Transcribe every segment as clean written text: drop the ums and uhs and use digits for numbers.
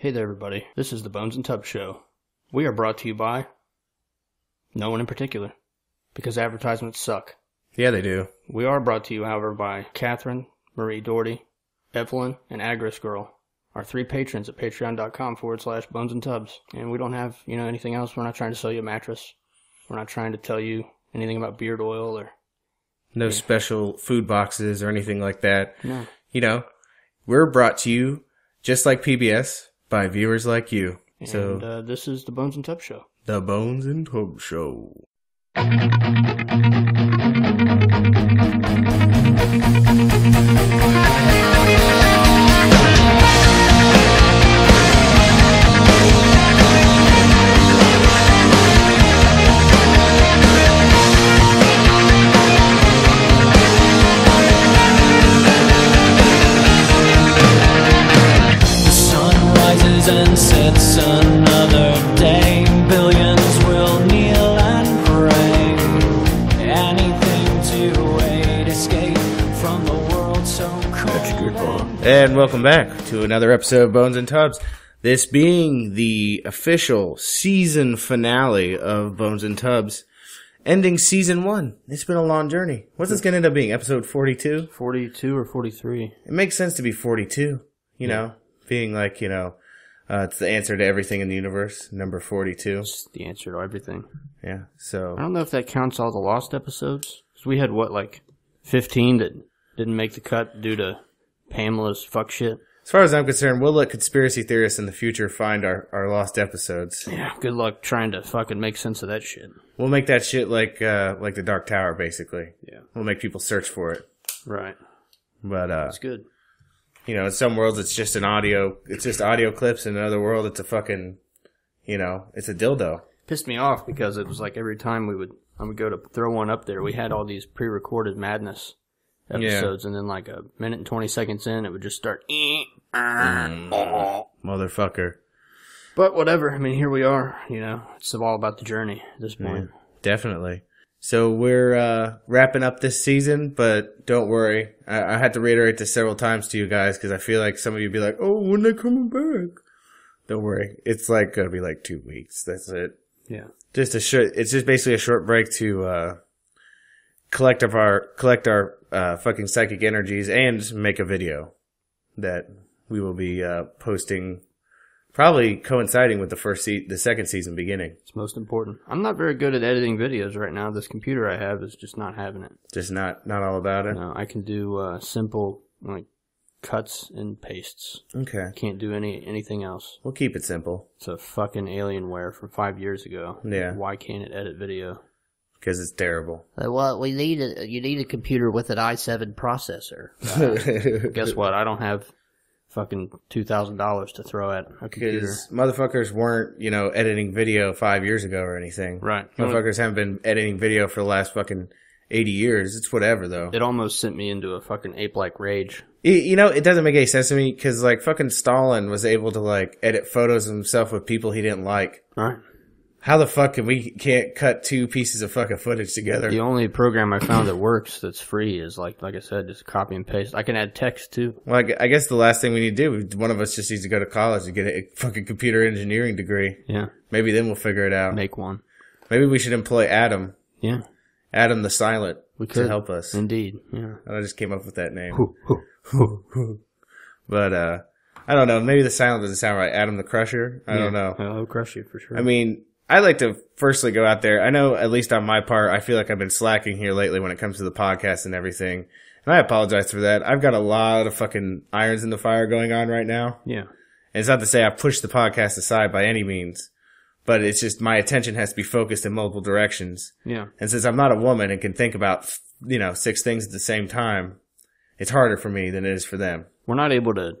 Hey there everybody, this is the Bones and Tubs Show. We are brought to you by no one in particular, because advertisements suck. Yeah, they do. We are brought to you, however, by Catherine, Marie Doherty, Evelyn, and Agris Girl, our three patrons at patreon.com/bonesandtubs. And we don't have, anything else. We're not trying to sell you a mattress. We're not trying to tell you anything about beard oil or... No special food boxes or anything like that. No. We're brought to you, just like PBS, by viewers like you. And so, this is the Bones and Tubs Show. The Bones and Tubs Show. And welcome back to another episode of Bones and Tubs. This being the official season finale of Bones and Tubs, ending season 1. It's been a long journey. What's this going to end up being? Episode 42? 42 or 43. It makes sense to be 42, you know, being like, it's the answer to everything in the universe, number 42. It's the answer to everything. Yeah, so. I don't know if that counts all the lost episodes. Because we had, 15 that didn't make the cut due to... Pamela's fuck shit. As far as I'm concerned, we'll let conspiracy theorists in the future find our lost episodes. Yeah, good luck trying to fucking make sense of that shit. We'll make that shit like the Dark Tower, basically. Yeah. We'll make people search for it. Right. But, it's good. In some worlds it's just audio clips. In another world it's a fucking, it's a dildo. Pissed me off because it was like every time I would go to throw one up there, we had all these pre-recorded madness episodes, yeah. And then like a minute and 20 seconds in, it would just start. Motherfucker. But whatever. I mean, here we are. It's all about the journey at this point. Yeah, definitely. So we're wrapping up this season, but don't worry. I had to reiterate this several times to you guys because I feel like some of you be like, "Oh, when they coming back?" Don't worry. It's gonna be 2 weeks. That's it. Yeah. Just a short. It's just basically a short break to collect our fucking psychic energies and make a video that we will be posting, probably coinciding with the second season beginning. It's most important. I'm not very good at editing videos right now. This computer I have is just not having it. Just not all about it. No, I can do simple cuts and pastes. Okay. Can't do anything else. We'll keep it simple. It's a fucking Alienware from 5 years ago. Yeah. Why can't it edit video? Because it's terrible. Well, you need a computer with an i7 processor. Guess what? I don't have fucking $2,000 to throw at a computer. Because motherfuckers weren't, editing video 5 years ago or anything. Right. Motherfuckers haven't been editing video for the last fucking 80 years. It's whatever, though. It almost sent me into a fucking ape-like rage. It doesn't make any sense to me because, fucking Stalin was able to, edit photos of himself with people he didn't like. All right. How the fuck can't cut two pieces of fucking footage together? The only program I found that works that's free is, like I said, just copy and paste. I can add text, too. Well, I guess the last thing we need to do, one of us just needs to go to college and get a fucking computer engineering degree. Yeah. Maybe then we'll figure it out. Make one. Maybe we should employ Adam. Yeah. Adam the Silent. We could. To help us. Indeed. Yeah. I just came up with that name. But, I don't know. Maybe the Silent doesn't sound right. Adam the Crusher? I don't know. I'll crush you for sure. I mean... I like to firstly go out there. I know, at least on my part, I feel like I've been slacking here lately when it comes to the podcast and everything. And I apologize for that. I've got a lot of fucking irons in the fire going on right now. Yeah. And it's not to say I've pushed the podcast aside by any means, but it's just my attention has to be focused in multiple directions. Yeah. And since I'm not a woman and can think about, 6 things at the same time, it's harder for me than it is for them. We're not able to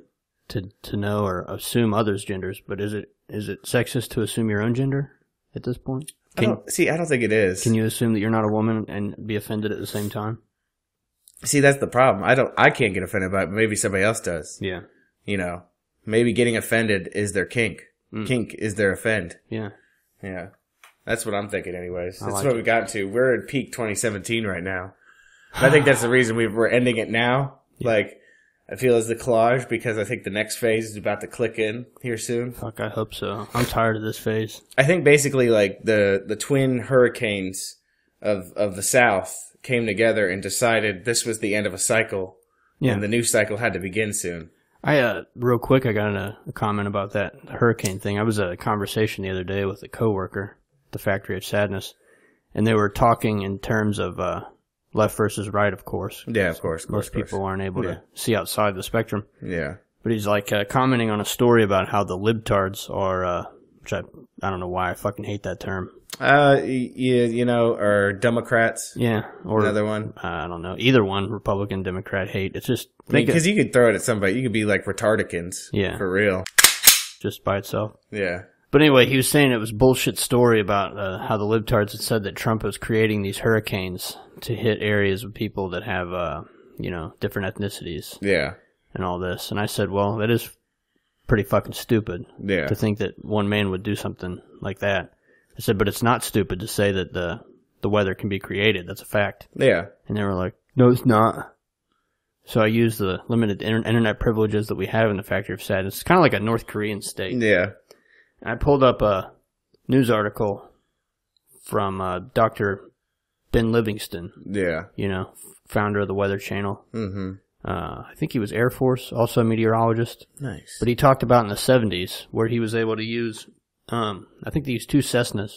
know or assume others' genders, but is it sexist to assume your own gender? At this point? I don't think it is. Can you assume that you're not a woman and be offended at the same time? See, that's the problem. I can't get offended by it, but maybe somebody else does. Yeah. Maybe getting offended is their kink. Mm. Kink is their offend. Yeah. Yeah. That's what I'm thinking anyways. That's what we got to. We're at peak 2017 right now. I think that's the reason we're ending it now. Yeah. I feel is the collage, because I think the next phase is about to click in here soon. Fuck, I hope so. I'm tired of this phase. I think basically like the twin hurricanes of the South came together and decided this was the end of a cycle. Yeah. And the new cycle had to begin soon. Real quick, I got a comment about that hurricane thing. I was at a conversation the other day with a coworker at the Factory of Sadness, and they were talking in terms of left versus right, of course. Yeah, of course. Most people aren't able to see outside the spectrum. Yeah. But he's like commenting on a story about how the libtards are, which I don't know why I fucking hate that term. You know, or Democrats. Yeah. Or another one. I don't know. Either one, Republican, Democrat, hate. It's just... Because you could throw it at somebody. You could be like retardicans. Yeah. For real. Just by itself. Yeah. But anyway, he was saying it was bullshit story about how the libtards had said that Trump was creating these hurricanes to hit areas with people that have, you know, different ethnicities. Yeah. And all this. And I said, well, that is pretty fucking stupid. Yeah. To think that one man would do something like that. I said, but it's not stupid to say that the weather can be created. That's a fact. Yeah. And they were like, no, it's not. So I used the limited internet privileges that we have in the Factory of Sadness. It's kind of like a North Korean state. Yeah. And I pulled up a news article from Dr. Ben Livingston. Yeah. You know, founder of the Weather Channel. Mm-hmm. I think he was Air Force, also a meteorologist. Nice. But he talked about in the 70s where he was able to use... I think they used 2 Cessnas,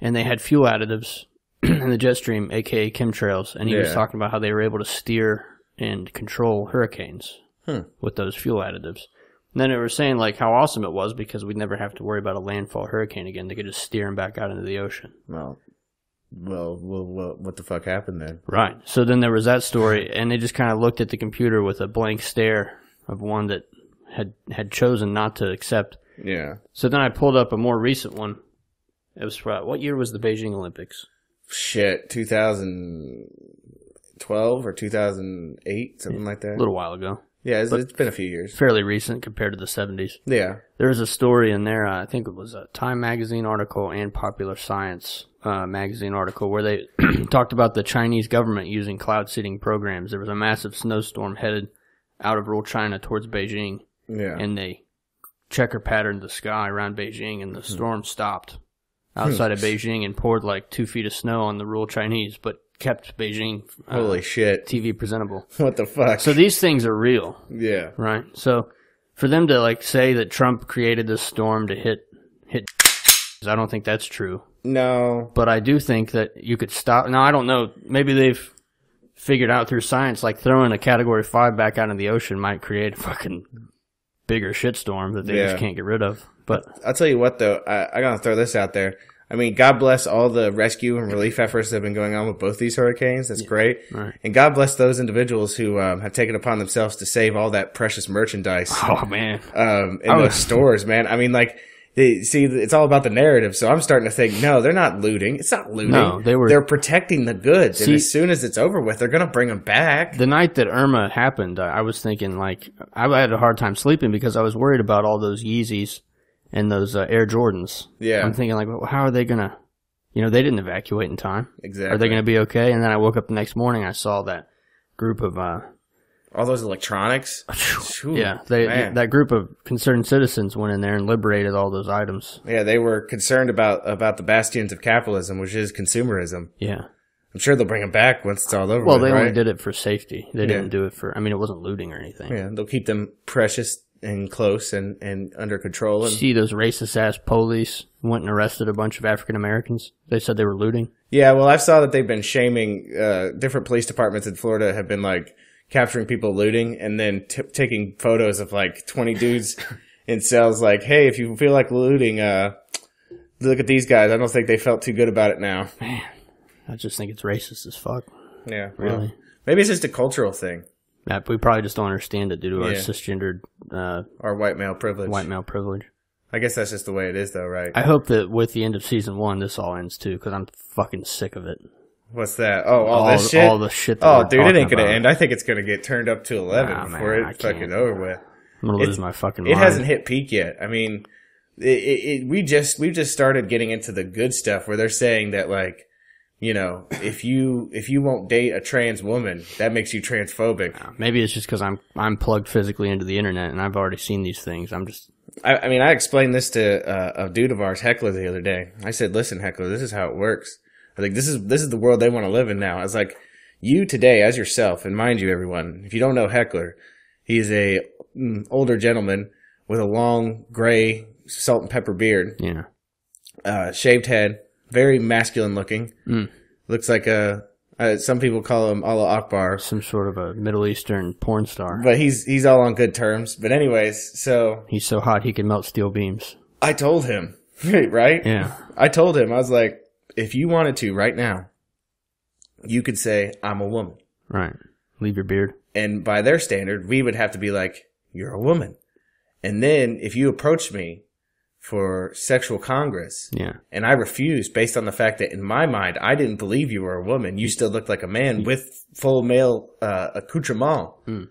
and they had fuel additives in the jet stream, a.k.a. chemtrails, and he was talking about how they were able to steer and control hurricanes with those fuel additives. And then they were saying, like, how awesome it was because we'd never have to worry about a landfall hurricane again. They could just steer them back out into the ocean. Well, what the fuck happened then? Right. So then there was that story, and they just kind of looked at the computer with a blank stare of one that had chosen not to accept. Yeah. So then I pulled up a more recent one. It was probably, what year was the Beijing Olympics? Shit, 2012 or 2008, something like that. A little while ago. Yeah, it's been a few years. Fairly recent compared to the 70s. Yeah. There was a story in there, I think it was a Time magazine article and Popular Science magazine article, where they talked about the Chinese government using cloud seeding programs. There was a massive snowstorm headed out of rural China towards Beijing. Yeah. And they... checker patterned the sky around Beijing, and the storm stopped outside of Beijing and poured like 2 feet of snow on the rural Chinese, but kept Beijing holy shit TV presentable. What the fuck? So these things are real. Yeah. Right? So for them to like say that Trump created this storm to hit I don't think that's true. No. But I do think that you could stop. Now, I don't know. Maybe they've figured out through science, like throwing a Category 5 back out in the ocean might create a fucking... bigger shitstorm that they just can't get rid of. But I'll tell you what, though, I gotta throw this out there. I mean, God bless all the rescue and relief efforts that have been going on with both these hurricanes. That's great. Right. And God bless those individuals who have taken upon themselves to save all that precious merchandise. Oh, man. Those stores, man. I mean, like, see, it's all about the narrative. So I'm starting to think, no, they're not looting. It's not looting. No, they're protecting the goods. See, and as soon as it's over with, they're going to bring them back. The night that Irma happened, I was thinking, like, I had a hard time sleeping because I was worried about all those Yeezys and those Air Jordans. Yeah. I'm thinking, like, well, how are they going to, you know, they didn't evacuate in time. Exactly. Are they going to be okay? And then I woke up the next morning, I saw that group of, all those electronics? Yeah, that group of concerned citizens went in there and liberated all those items. Yeah, they were concerned about the bastions of capitalism, which is consumerism. Yeah. I'm sure they'll bring them back once it's all over. Well, they only did it for safety. They didn't do it for, I mean, it wasn't looting or anything. Yeah, they'll keep them precious and close and under control. And see, those racist-ass police went and arrested a bunch of African-Americans. They said they were looting. Yeah, well, I saw that they've been shaming, different police departments in Florida have been like, capturing people looting and then taking photos of like 20 dudes in cells like, hey, if you feel like looting, look at these guys. I don't think they felt too good about it now. Man, I just think it's racist as fuck. Yeah. Really. Yeah. Maybe it's just a cultural thing. Yeah, we probably just don't understand it due to our cisgendered... our white male privilege. White male privilege. I guess that's just the way it is though, right? I hope that with the end of season 1, this all ends too, because I'm fucking sick of it. What's that? Oh, all this shit? All the shit that we're dude, it ain't going to end. I think it's going to get turned up to 11 before it's fucking over with. I'm going to lose my fucking mind. It hasn't hit peak yet. I mean, we just started getting into the good stuff where they're saying that, like, you know, if you won't date a trans woman, that makes you transphobic. Yeah, maybe it's just because I'm plugged physically into the internet and I've already seen these things. I'm just. I mean, I explained this to a dude of ours, Heckler, the other day. I said, "Listen, Heckler, this is how it works. I think this is the world they want to live in now." I was like, "You today, as yourself, and mind you, everyone, if you don't know Heckler, he's a older gentleman with a long gray salt and pepper beard, yeah, shaved head, very masculine looking. Mm. Looks like a some people call him Allah Akbar, some sort of a Middle Eastern porn star. But he's all on good terms. But anyways, so he's so hot he can melt steel beams. I told him, right? Yeah, I told him. I was like, if you wanted to right now, you could say, I'm a woman. Right. Leave your beard. And by their standard, we would have to be like, you're a woman. And then if you approached me for sexual congress, yeah, and I refused based on the fact that in my mind, I didn't believe you were a woman. You still looked like a man with full male accoutrement. Mm.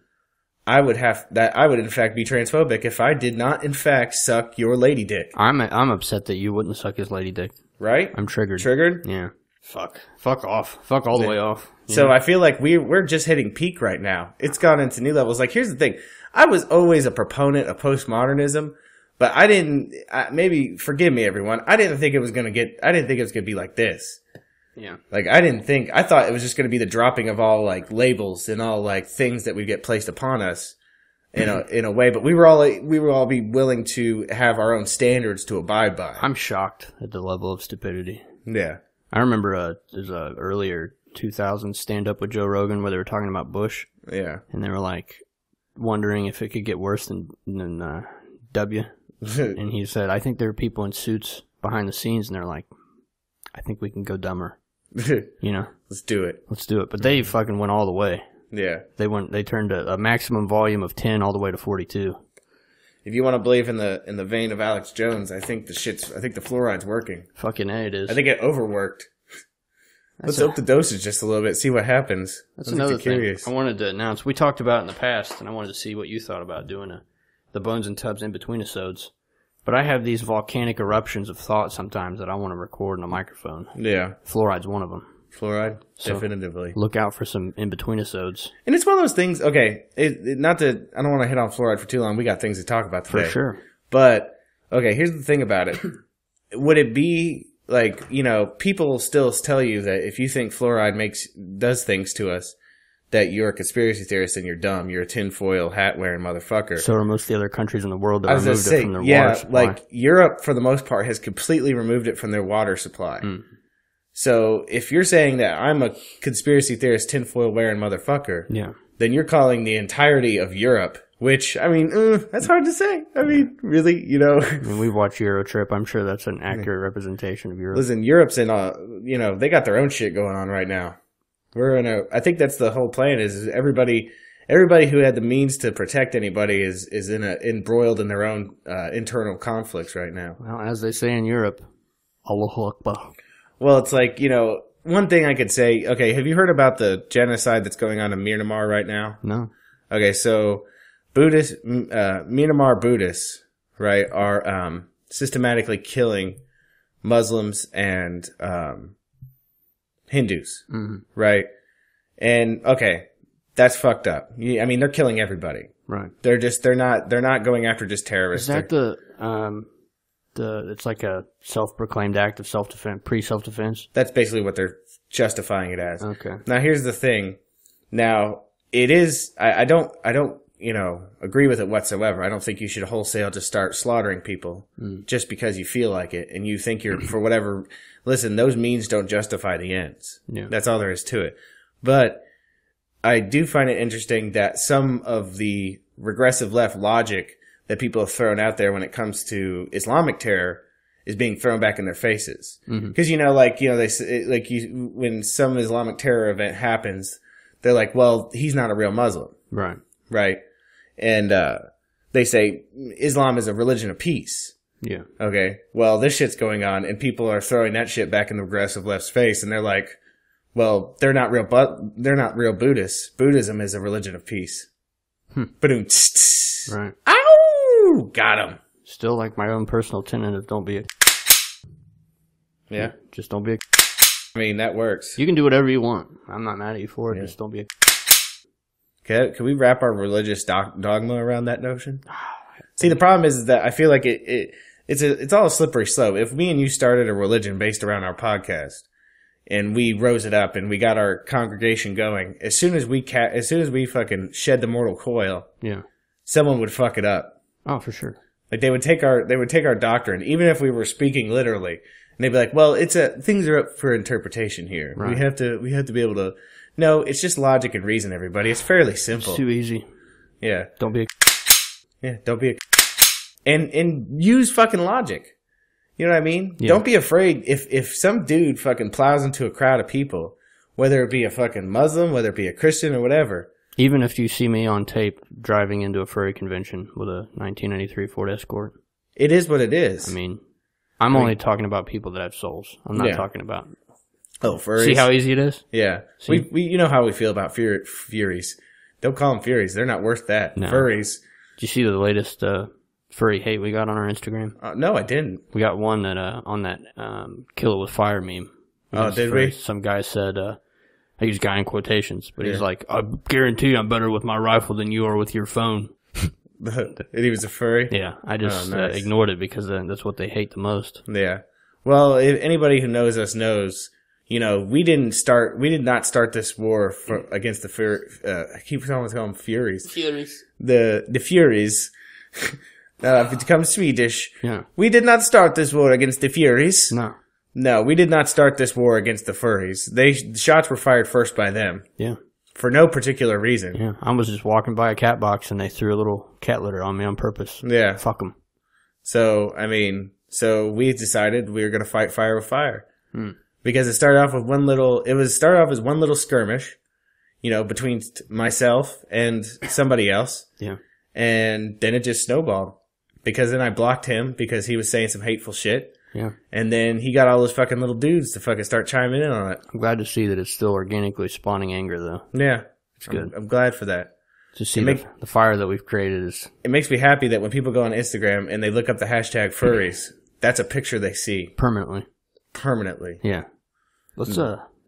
I would in fact be transphobic if I did not in fact suck your lady dick. I'm upset that you wouldn't suck his lady dick. Right? I'm triggered. Triggered? Yeah. Fuck. Fuck off. Fuck all the way off. Yeah. So I feel like we're just hitting peak right now. It's gone into new levels. Like, here's the thing. I was always a proponent of postmodernism, but I didn't, maybe, forgive me everyone, I didn't think it was going to get, I didn't think it was going to be like this. Yeah. Like, I thought it was just going to be the dropping of all, like, labels and all, like, things that we get placed upon us in a way, but we were all be willing to have our own standards to abide by. I'm shocked at the level of stupidity. Yeah. I remember there's a earlier 2000 stand up with Joe Rogan where they were talking about Bush. Yeah. And they were like wondering if it could get worse than W. And he said, I think there are people in suits behind the scenes and they're like, I think we can go dumber. You know? Let's do it. Let's do it. But they fucking went all the way. Yeah. They turned a maximum volume of 10 all the way to 42. If you want to believe in the vein of Alex Jones, I think the fluoride's working. Fucking A, it is. I think it overworked. Let's up the dosage just a little bit, see what happens. That's another thing curious. I wanted to announce. We talked about it in the past, and I wanted to see what you thought about doing the Bones and Tubs in between episodes. But I have these volcanic eruptions of thought sometimes that I want to record in a microphone. Yeah. Fluoride's one of them. Fluoride, so definitively. Look out for some in-between episodes. And it's one of those things, okay, I don't want to hit on fluoride for too long. We got things to talk about today. For sure. But, okay, here's the thing about it. Would it be, like, you know, people still tell you that if you think fluoride does things to us, that you're a conspiracy theorist and you're dumb. You're a tinfoil hat-wearing motherfucker. So are most of the other countries in the world that removed it from their water supply. Yeah, like, Europe, for the most part, has completely removed it from their water supply. Mm. So if you're saying that I'm a conspiracy theorist, tinfoil-wearing motherfucker, yeah, then you're calling the entirety of Europe, which, I mean, that's hard to say. I mean, really, you know. When we watch Eurotrip, I'm sure that's an accurate representation of Europe. Listen, Europe's in, you know, they got their own shit going on right now. We're in a, I think that's the whole plan is everybody who had the means to protect anybody is embroiled in their own internal conflicts right now. Well, as they say in Europe, Allahu Akbar. Well, it's like, you know, one thing I could say, okay, have you heard about the genocide that's going on in Myanmar right now? No. Okay, so Myanmar Buddhists, right, are systematically killing Muslims and Hindus, mm-hmm, right? And, okay, that's fucked up. I mean, they're killing everybody. Right. They're not going after just terrorists. Is that it's like a self-proclaimed act of self-defense, pre-self-defense. That's basically what they're justifying it as. Okay. Now here's the thing. Now it is. I don't. You know, agree with it whatsoever. I don't think you should wholesale just start slaughtering people just because you feel like it and you think you're for whatever. Listen, those means don't justify the ends. Yeah. That's all there is to it. But I do find it interesting that some of the regressive left logic that people have thrown out there when it comes to Islamic terror is being thrown back in their faces. Because, you know, like, they like when some Islamic terror event happens, they're like, well, he's not a real Muslim. Right. Right. And they say Islam is a religion of peace. Yeah. Okay. Well, this shit's going on, and people are throwing that shit back in the regressive left's face, and they're like, well, they're not real Buddhists. Buddhism is a religion of peace. Ba-doom. Right. Ow! Got him. Still like my own personal tenet of don't be a... Yeah. Just don't be a... I mean, that works. You can do whatever you want. I'm not mad at you for it. Yeah. Just don't be a... Can we wrap our religious dogma around that notion? See, the problem is that I feel like it's all a slippery slope. If me and you started a religion based around our podcast, and we rose it up and we got our congregation going, as soon as we fucking shed the mortal coil, yeah, someone would fuck it up. Oh, for sure. Like they would take our doctrine, even if we were speaking literally, and they'd be like, "Well, things are up for interpretation here. Right. We have to be able to." No, it's just logic and reason, everybody. It's fairly simple. It's too easy. Yeah. Don't be a... Yeah, don't be a... And use fucking logic. You know what I mean? Yeah. Don't be afraid. If some dude fucking plows into a crowd of people, whether it be a fucking Muslim, whether it be a Christian or whatever. Even if you see me on tape driving into a furry convention with a 1993 Ford Escort. It is what it is. I mean, I'm only talking about people that have souls. I'm not talking about... Oh, furries. See how easy it is? Yeah. See? We you know how we feel about furies. Don't call them furies. They're not worth that. No. Furries. Did you see the latest furry hate we got on our Instagram? No, I didn't. We got one that on that kill it with fire meme. Oh, did we? Some guy said, I use guy in quotations, but he's like, I guarantee you I'm better with my rifle than you are with your phone. And he was a furry? Yeah. I just ignored it because that's what they hate the most. Yeah. Well, if anybody who knows us knows... You know, we did not start this war against the I keep almost calling them Furies. Furies. The Furies. If it becomes Swedish. Yeah. We did not start this war against the Furies. No. No, we did not start this war against the Furries. The shots were fired first by them. Yeah. For no particular reason. Yeah. I was just walking by a cat box and they threw a little cat litter on me on purpose. Yeah. Fuck them. So, I mean, we decided we were going to fight fire with fire. Hmm. Because it started off with one little skirmish, you know, between myself and somebody else. Yeah. And then it just snowballed because then I blocked him because he was saying some hateful shit. Yeah. And then he got all those fucking little dudes to fucking start chiming in on it. I'm glad to see that it's still organically spawning anger, though. Yeah. It's good. I'm glad for that. To see the fire that we've created is... It makes me happy that when people go on Instagram and they look up the hashtag furries, that's a picture they see. Permanently. Permanently. Yeah. Let's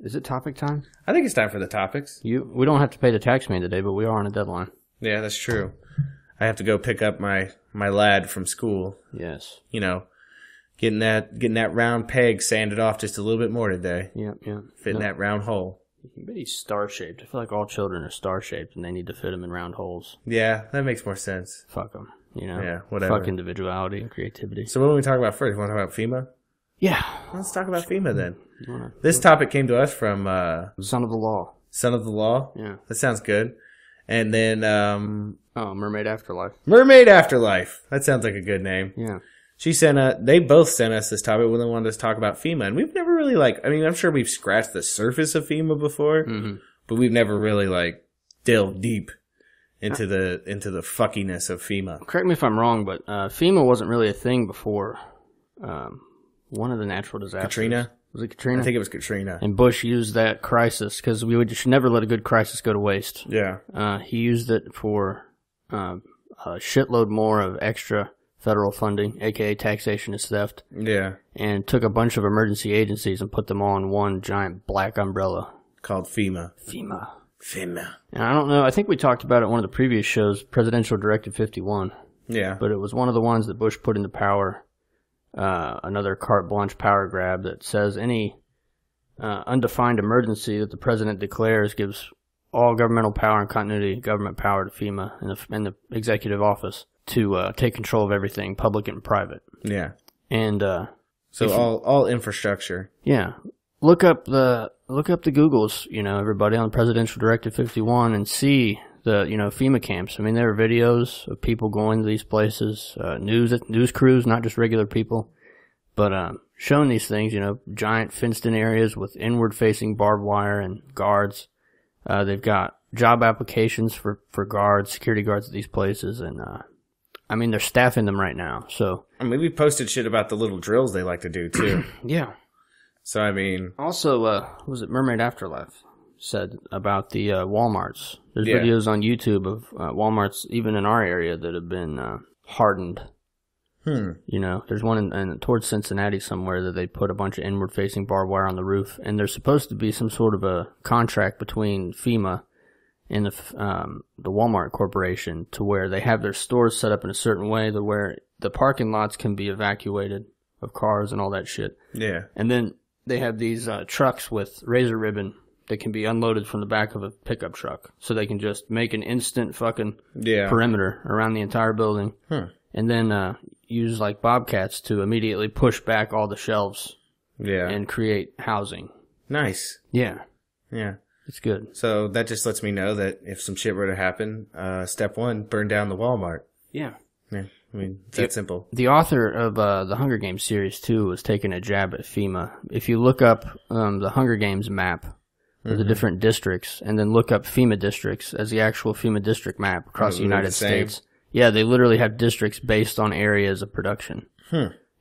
is it topic time? I think it's time for the topics. We don't have to pay the tax man today, but we are on a deadline. Yeah, that's true. I have to go pick up my lad from school. Yes. You know, getting that round peg sanded off just a little bit more today. Yep, yeah. Fitting that round hole. But he's star-shaped. I feel like all children are star-shaped and they need to fit them in round holes. Yeah, that makes more sense. Fuck them, you know. Yeah, whatever. Fuck individuality and creativity. So what do we talk about first? You want to talk about FEMA? Yeah. Let's talk about FEMA then. Yeah. This topic came to us from... Son of the Law. Son of the Law? Yeah. That sounds good. And then... Mermaid Afterlife. Mermaid Afterlife. That sounds like a good name. Yeah. She sent us... They both sent us this topic when they wanted us to talk about FEMA. And we've never really like... I mean, I'm sure we've scratched the surface of FEMA before. Mm-hmm. But we've never really like delved deep into the fuckiness of FEMA. Correct me if I'm wrong, but FEMA wasn't really a thing before... one of the natural disasters. Katrina? Was it Katrina? I think it was Katrina. And Bush used that crisis because we would just never let a good crisis go to waste. Yeah. He used it for a shitload more of extra federal funding, a.k.a. taxation is theft. Yeah. And took a bunch of emergency agencies and put them all in one giant black umbrella. Called FEMA. FEMA. FEMA. And I don't know. I think we talked about it one of the previous shows, Presidential Directive 51. Yeah. But it was one of the ones that Bush put into power. Another carte blanche power grab that says any undefined emergency that the president declares gives all governmental power and continuity government power to FEMA and the executive office to take control of everything, public and private. Yeah. And so all infrastructure. Yeah. Look up the Googles, you know, everybody on Presidential Directive 51 and see the, you know, FEMA camps. I mean, there are videos of people going to these places, news crews, not just regular people, but showing these things, you know, giant fenced-in areas with inward-facing barbed wire and guards. They've got job applications for guards, security guards at these places, and I mean, they're staffing them right now. So I mean, we posted shit about the little drills they like to do, too. Yeah. So, I mean... Also, was it Mermaid Afterlife? Said about the Walmarts. There's videos on YouTube of Walmarts, even in our area, that have been hardened You know, there's one in towards Cincinnati somewhere that they put a bunch of inward-facing barbed wire on the roof, and there's supposed to be some sort of a contract between FEMA and the Walmart Corporation to where they have their stores set up in a certain way to where the parking lots can be evacuated of cars and all that shit. Yeah. And then they have these trucks with razor ribbon that can be unloaded from the back of a pickup truck, so they can just make an instant fucking perimeter around the entire building. And then use like bobcats to immediately push back all the shelves and create housing. Nice. Yeah. Yeah. It's good. So that just lets me know that if some shit were to happen, step one, burn down the Walmart. Yeah. Yeah. I mean, it's that simple. The author of the Hunger Games series, too, was taking a jab at FEMA. If you look up the Hunger Games map of the different districts and then look up FEMA districts as the actual FEMA district map across the United States... Yeah, they literally have districts based on areas of production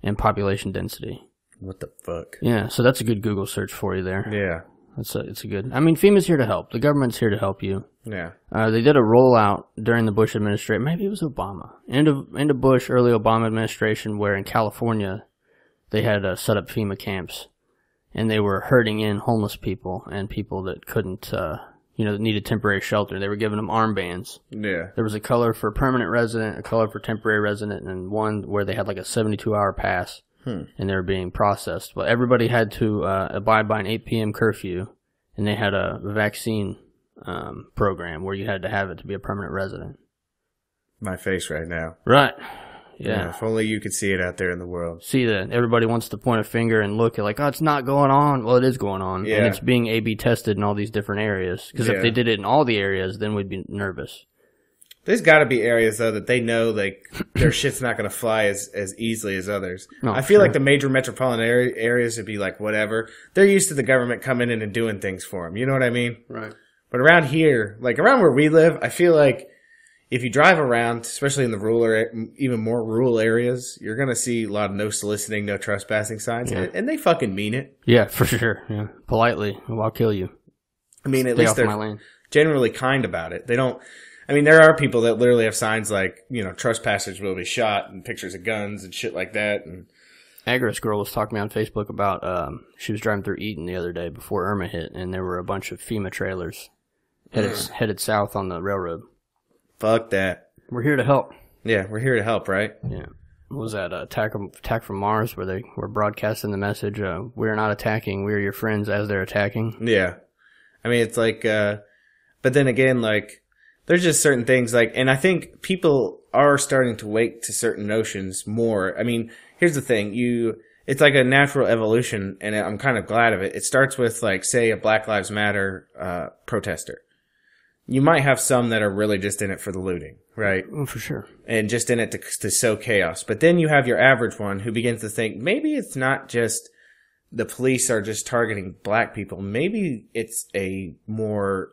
and population density. What the fuck? Yeah, so that's a good Google search for you there. Yeah. It's a good... I mean, FEMA's here to help. The government's here to help you. Yeah. They did a rollout during the Bush administration. Maybe it was Obama. End of Bush, early Obama administration, where in California they had set up FEMA camps. And they were herding in homeless people and people that couldn't... you know, that needed temporary shelter. They were giving them armbands. Yeah. There was a color for permanent resident, a color for temporary resident, and one where they had like a 72-hour pass, and they were being processed. But everybody had to abide by an 8 p.m. curfew, and they had a vaccine program where you had to have it to be a permanent resident. My face right now. Right. Yeah. If only you could see it out there in the world. See that. Everybody wants to point a finger and look at like, oh, it's not going on. Well, it is going on. Yeah. And it's being A-B tested in all these different areas. Because if they did it in all the areas, then we'd be nervous. There's got to be areas, though, that they know like their shit's not going to fly as easily as others. No, I feel like the major metropolitan areas would be like whatever. They're used to the government coming in and doing things for them. You know what I mean? Right. But around here, like around where we live, I feel like... If you drive around, especially in the rural, even more rural areas, you're going to see a lot of no soliciting, no trespassing signs. Yeah. And they fucking mean it. Yeah, for sure. Yeah. Politely. Well, I'll kill you. I mean, at least they're generally kind about it. They don't, I mean, there are people that literally have signs like, you know, trespassers will be shot and pictures of guns and shit like that. And Agris Girl was talking to me on Facebook about, she was driving through Eaton the other day before Irma hit, and there were a bunch of FEMA trailers headed south on the railroad. Fuck that. We're here to help. Yeah, we're here to help, right? Yeah. What was that Attack from Mars where they were broadcasting the message, we're not attacking, we're your friends as they're attacking? Yeah. I mean, it's like, but then again, like, there's just certain things, like, and I think people are starting to wake to certain notions more. I mean, here's the thing, it's like a natural evolution, and I'm kind of glad of it. It starts with, like, say, a Black Lives Matter protester. You might have some that are really just in it for the looting, right? Oh, for sure. And just in it to sow chaos. But then you have your average one who begins to think, maybe it's not just the police are just targeting black people. Maybe it's a more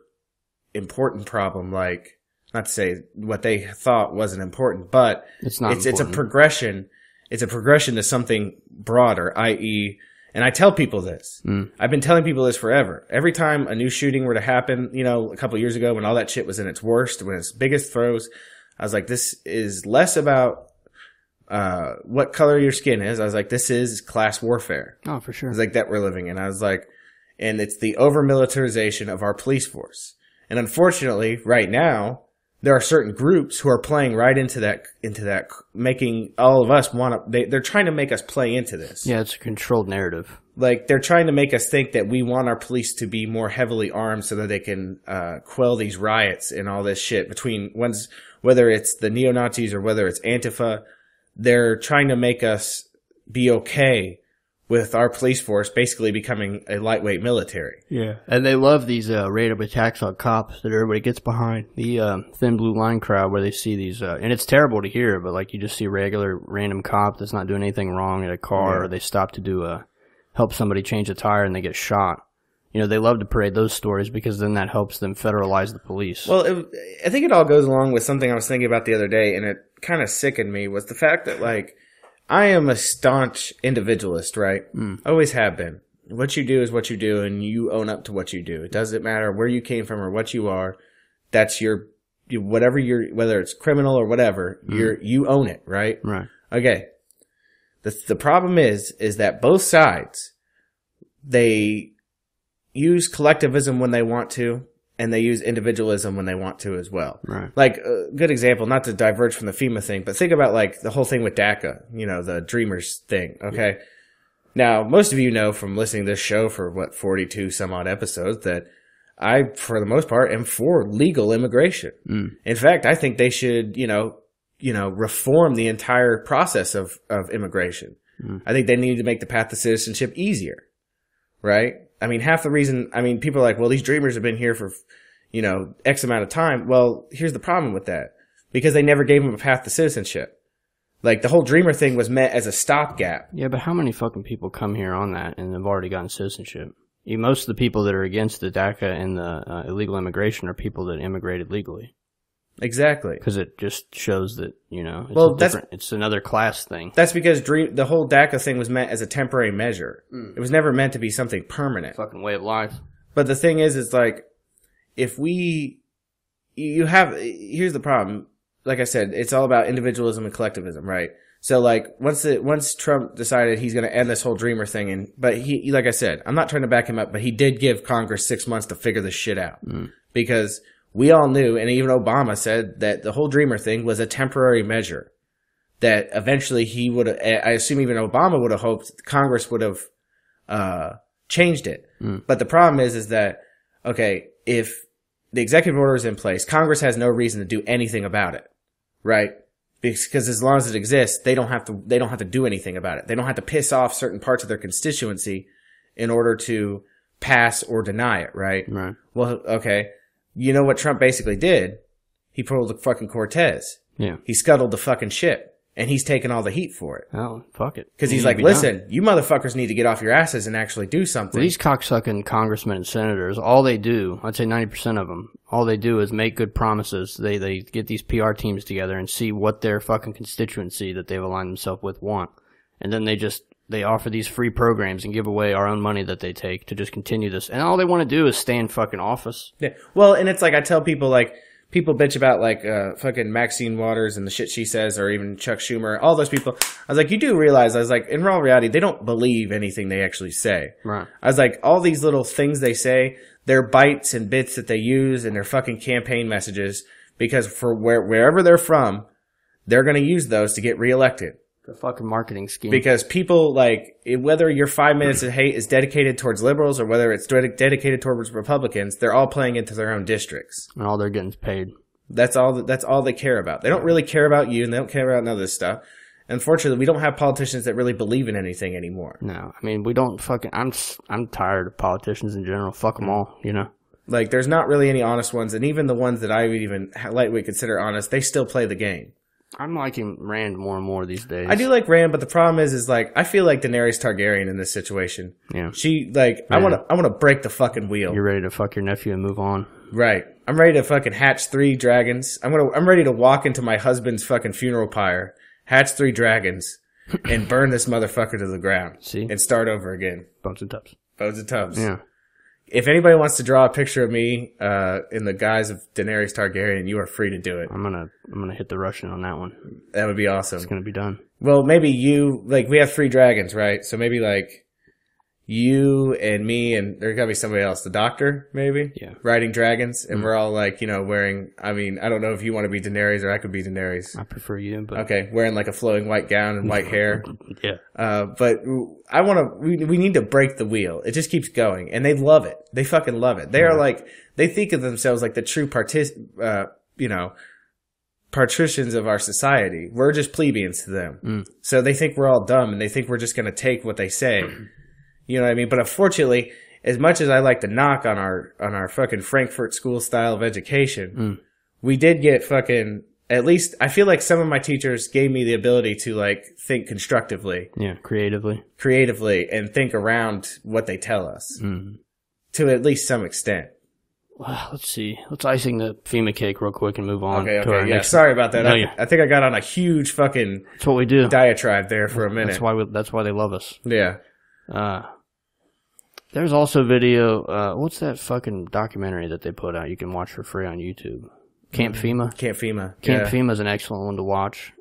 important problem, like, not to say what they thought wasn't important, but it's a progression. It's a progression to something broader, i.e., and I tell people this. I've been telling people this forever. Every time a new shooting were to happen, you know, a couple of years ago when all that shit was in its worst, when its biggest throes, I was like, this is less about what color your skin is. I was like, this is class warfare. Oh, for sure. It's like that we're living in. I was like, and it's the over-militarization of our police force. And unfortunately, right now, there are certain groups who are playing right into that, making all of us want to, they're trying to make us play into this. Yeah, it's a controlled narrative. Like, they're trying to make us think that we want our police to be more heavily armed so that they can quell these riots and all this shit between ones, whether it's the neo-Nazis or whether it's Antifa. They're trying to make us be okay with our police force basically becoming a lightweight military. Yeah. And they love these raid-up attacks on cops that everybody gets behind. The thin blue line crowd where they see these... and it's terrible to hear, but like you just see regular random cop that's not doing anything wrong at a car, or they stop to help somebody change a tire and they get shot. You know, they love to parade those stories because then that helps them federalize the police. Well, I think it all goes along with something I was thinking about the other day, and it kind of sickened me, was the fact that, like... I am a staunch individualist, right? Always have been. What you do is what you do, and you own up to what you do. It doesn't matter where you came from or what you are. That's your whatever you're, whether it's criminal or whatever. You own it, right? Right. Okay. The problem is that both sides, they use collectivism when they want to, and they use individualism when they want to as well. Right. Like, a good example, not to diverge from the FEMA thing, but think about, like, the whole thing with DACA, you know, the Dreamers thing, okay? Yeah. Now, most of you know from listening to this show for, what, 42-some-odd episodes that I, for the most part, am for legal immigration. Mm. In fact, I think they should, you know, reform the entire process of immigration. Mm. I think they need to make the path to citizenship easier, right? I mean, half the reason, I mean, people are like, well, these Dreamers have been here for, you know, X amount of time. Well, here's the problem with that. Because they never gave them a path to citizenship. Like, the whole Dreamer thing was meant as a stopgap. Yeah, but how many fucking people come here on that and have already gotten citizenship? Most of the people that are against the DACA and the illegal immigration are people that immigrated legally. Exactly. Because it just shows that, you know, it's, well, it's another class thing. That's because the whole DACA thing was meant as a temporary measure. Mm. It was never meant to be something permanent. Fucking way of life. But the thing is, it's like, if we... You have... Here's the problem. Like I said, it's all about individualism and collectivism, right? So, like, once Trump decided he's going to end this whole Dreamer thing, but he, like I said, I'm not trying to back him up, but he did give Congress 6 months to figure this shit out. Mm. Because we all knew, and even Obama said, that the whole Dreamer thing was a temporary measure. That eventually he would have, I assume even Obama would have hoped Congress would have changed it. Mm. But the problem is that, okay, if the executive order is in place, Congress has no reason to do anything about it. Right? Because as long as it exists, they don't have to do anything about it. They don't have to piss off certain parts of their constituency in order to pass or deny it, right? Right. Well, okay. You know what Trump basically did? He pulled the fucking Cortez. Yeah. He scuttled the fucking ship, and he's taking all the heat for it. Oh, fuck it. Because he's like, listen, you motherfuckers need to get off your asses and actually do something. Well, these cocksucking congressmen and senators, all they do, I'd say 90% of them, all they do is make good promises. They get these PR teams together and see what their fucking constituency that they've aligned themselves with want. And then they offer these free programs and give away our own money that they take to just continue this. And all they want to do is stay in fucking office. Yeah. Well, and it's like, I tell people, like, people bitch about, like, fucking Maxine Waters and the shit she says, or even Chuck Schumer, all those people. I was like, you do realize, I was like, in all reality, they don't believe anything they actually say. Right. I was like, all these little things they say, they're bites and bits that they use in their fucking campaign messages, because for wherever they're from, they're going to use those to get reelected. The fucking marketing scheme. Because people, like, whether your 5 minutes of hate is dedicated towards liberals or whether it's dedicated towards Republicans, they're all playing into their own districts. And all they're getting is paid. That's all they care about. They don't really care about you, and they don't care about none of this stuff. Unfortunately, we don't have politicians that really believe in anything anymore. No, I mean, we don't fucking... I'm tired of politicians in general. Fuck them all, you know? Like, there's not really any honest ones, and even the ones that I would even lightweight consider honest, they still play the game. I'm liking Rand more and more these days. I do like Rand, but the problem is like, I feel like Daenerys Targaryen in this situation. Yeah. She, like, yeah. I want to break the fucking wheel. You're ready to fuck your nephew and move on. Right. I'm ready to fucking hatch 3 dragons. I'm ready to walk into my husband's fucking funeral pyre, hatch 3 dragons, and burn this motherfucker to the ground. See? And start over again. Bones and Tubs. Bones and Tubs. Yeah. If anybody wants to draw a picture of me in the guise of Daenerys Targaryen, you are free to do it. I'm gonna hit the Russian on that one. That would be awesome. It's gonna be done. Well, maybe you, like, we have 3 dragons, right? So maybe like you and me, and there's gotta be somebody else, the doctor, maybe. Yeah. Riding dragons, and we're all like, you know, wearing. I mean, I don't know if you want to be Daenerys or I could be Daenerys. I prefer you, but okay, wearing like a flowing white gown and white hair. Yeah. But I want to. We need to break the wheel. It just keeps going, and they love it. They fucking love it. They are like, they think of themselves like the true patricians of our society. We're just plebeians to them. Mm. So they think we're all dumb, and they think we're just gonna take what they say. You know what I mean? But unfortunately, as much as I like to knock on our fucking Frankfurt school style of education, we did get fucking, at least I feel like some of my teachers gave me the ability to, like, think constructively. Yeah, creatively. Creatively, and think around what they tell us. Mm. To at least some extent. Well, let's see. Let's icing the FEMA cake real quick and move on. Okay, yeah. Sorry about that. No, I think I got on a huge fucking that's what we do. Diatribe there for a minute. That's why they love us. Yeah. There's also video, what's that fucking documentary that they put out you can watch for free on YouTube? Camp FEMA? Camp FEMA. Camp FEMA is an excellent one to watch.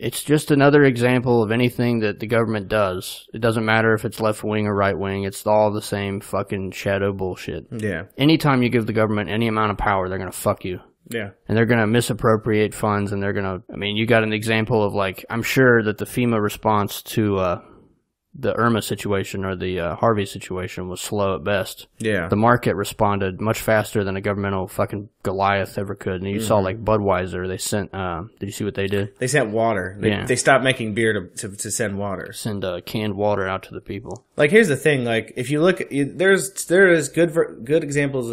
It's just another example of anything that the government does. It doesn't matter if it's left wing or right wing. It's all the same fucking shadow bullshit. Yeah. Anytime you give the government any amount of power, they're going to fuck you. Yeah. And they're going to misappropriate funds, and they're going to... I mean, you got an example of, like, I'm sure that the FEMA response to the Irma situation or the Harvey situation was slow at best. Yeah. The market responded much faster than a governmental fucking Goliath ever could. And you saw, like, Budweiser, they sent... did you see what they did? They sent water. They stopped making beer to send water. Send canned water out to the people. Like, here's the thing. Like, if you look... There is good examples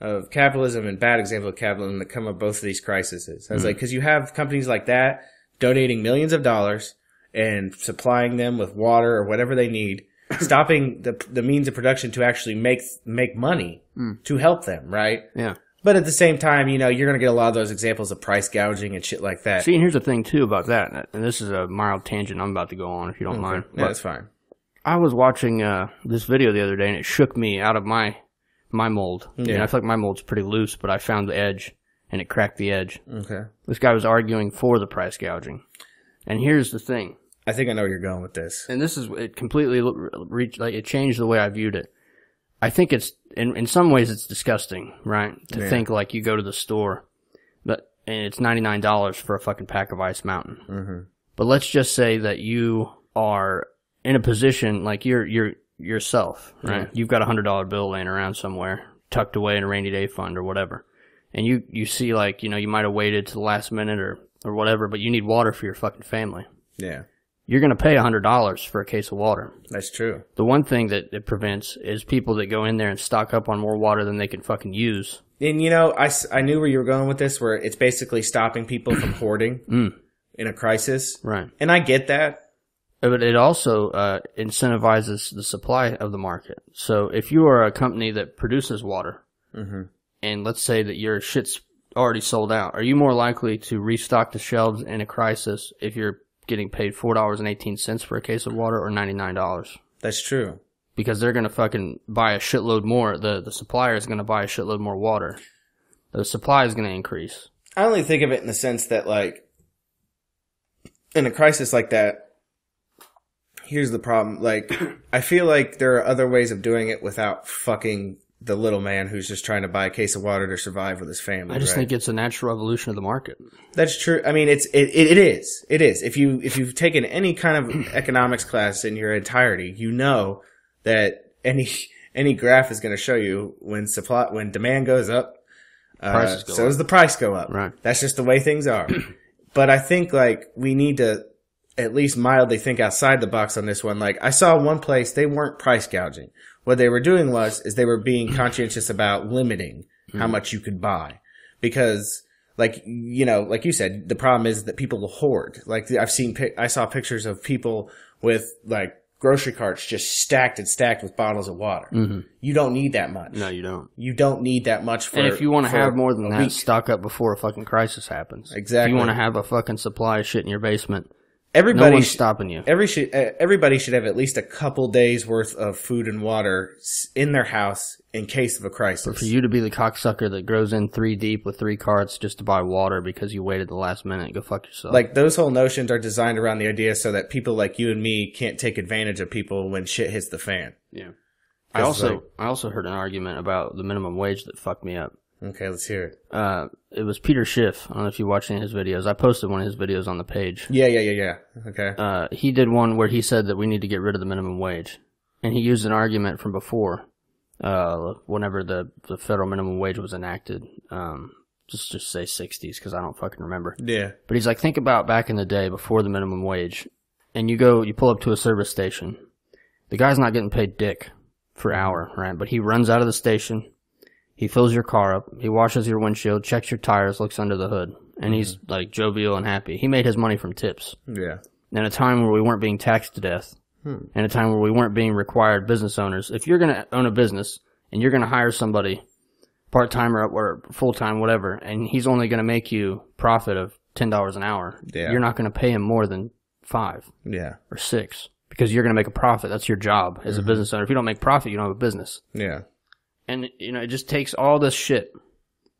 of capitalism and bad examples of capitalism that come of both of these crises. I was like, because you have companies like that donating millions of dollars and supplying them with water or whatever they need, stopping the means of production to actually make money to help them, right? Yeah. But at the same time, you know, you're going to get a lot of those examples of price gouging and shit like that. See, and here's the thing, too, about that. And this is a mild tangent I'm about to go on, if you don't mind. Yeah, that's fine. I was watching this video the other day, and it shook me out of my mold. Yeah. And I feel like my mold's pretty loose, but I found the edge, and it cracked the edge. Okay. This guy was arguing for the price gouging. And here's the thing. I think I know where you're going with this. And this is, it completely reached, like, it changed the way I viewed it. I think it's, in some ways it's disgusting, right? To think, like, you go to the store, and it's $99 for a fucking pack of Ice Mountain. But let's just say that you are in a position, like, you're yourself, right? You've got a $100 bill laying around somewhere, tucked away in a rainy day fund or whatever, and you see, like, you know, you might have waited to the last minute or whatever, but you need water for your fucking family. Yeah, you're gonna pay $100 for a case of water. That's true. The one thing that it prevents is people that go in there and stock up on more water than they can fucking use. And you know, I knew where you were going with this, where it's basically stopping people from hoarding in a crisis, right? And I get that. But it also incentivizes the supply of the market. So if you are a company that produces water, and let's say that your shit's already sold out, are you more likely to restock the shelves in a crisis if you're getting paid $4.18 for a case of water or $99? That's true. Because they're going to fucking buy a shitload more. The supplier is going to buy a shitload more water. The supply is going to increase. I only think of it in the sense that, like, in a crisis like that, here's the problem. Like, I feel like there are other ways of doing it without fucking the little man who's just trying to buy a case of water to survive with his family. I just think it's a natural evolution of the market. That's true. I mean, it is. If you've taken any kind of economics class in your entirety, you know that any graph is going to show you when demand goes up, so does the price go up. Right. That's just the way things are. But I think, like, we need to at least mildly think outside the box on this one. Like, I saw one place, they weren't price gouging. What they were doing is they were being conscientious about limiting how much you could buy. Because, like, you know, like you said, the problem is that people will hoard. Like, I saw pictures of people with, like, grocery carts just stacked and stacked with bottles of water. You don't need that much. No, you don't. You don't need that much for... And if you want to have more than that, stock up before a fucking crisis happens. Exactly. If you want to have a fucking supply of shit in your basement... Everybody, no one's stopping you. Everybody should have at least a couple days worth of food and water in their house in case of a crisis. But for you to be the cocksucker that grows in three deep with three carts just to buy water because you waited the last minute, go fuck yourself. Like, those whole notions are designed around the idea so that people like you and me can't take advantage of people when shit hits the fan. Yeah. I also heard an argument about the minimum wage that fucked me up. Okay, let's hear it. It was Peter Schiff. I don't know if you watched any of his videos. I posted one of his videos on the page. Yeah. Okay. He did one where he said that we need to get rid of the minimum wage. And he used an argument from before, whenever the federal minimum wage was enacted. Just say 60s, because I don't fucking remember. Yeah. But he's like, think about back in the day before the minimum wage. And you pull up to a service station. The guy's not getting paid dick for an hour, right? But he runs out of the station. He fills your car up, he washes your windshield, checks your tires, looks under the hood, and he's, like, jovial and happy. He made his money from tips. Yeah. In a time where we weren't being taxed to death, in a time where we weren't being required business owners. If you're going to own a business and you're going to hire somebody part-time or full-time, whatever, and he's only going to make you profit of $10 an hour, you're not going to pay him more than $5 or $6 because you're going to make a profit. That's your job as a business owner. If you don't make profit, you don't have a business. Yeah. And, you know, it just takes all this shit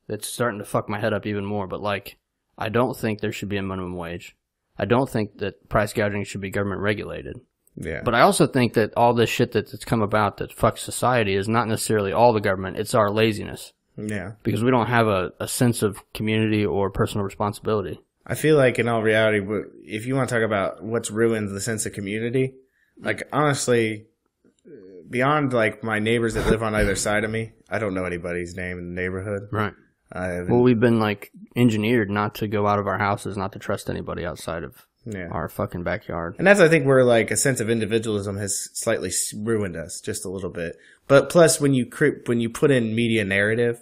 that's starting to fuck my head up even more. But, like, I don't think there should be a minimum wage. I don't think that price gouging should be government regulated. Yeah. But I also think that all this shit that's come about that fucks society is not necessarily all the government. It's our laziness. Yeah. Because we don't have a sense of community or personal responsibility. I feel like in all reality, if you want to talk about what's ruined the sense of community, like honestly, beyond like my neighbors that live on either side of me, I don't know anybody's name in the neighborhood. Right. Well, we've been like engineered not to go out of our houses, not to trust anybody outside of our fucking backyard. And that's, I think, where like a sense of individualism has slightly ruined us just a little bit. But plus, when you put in media narrative,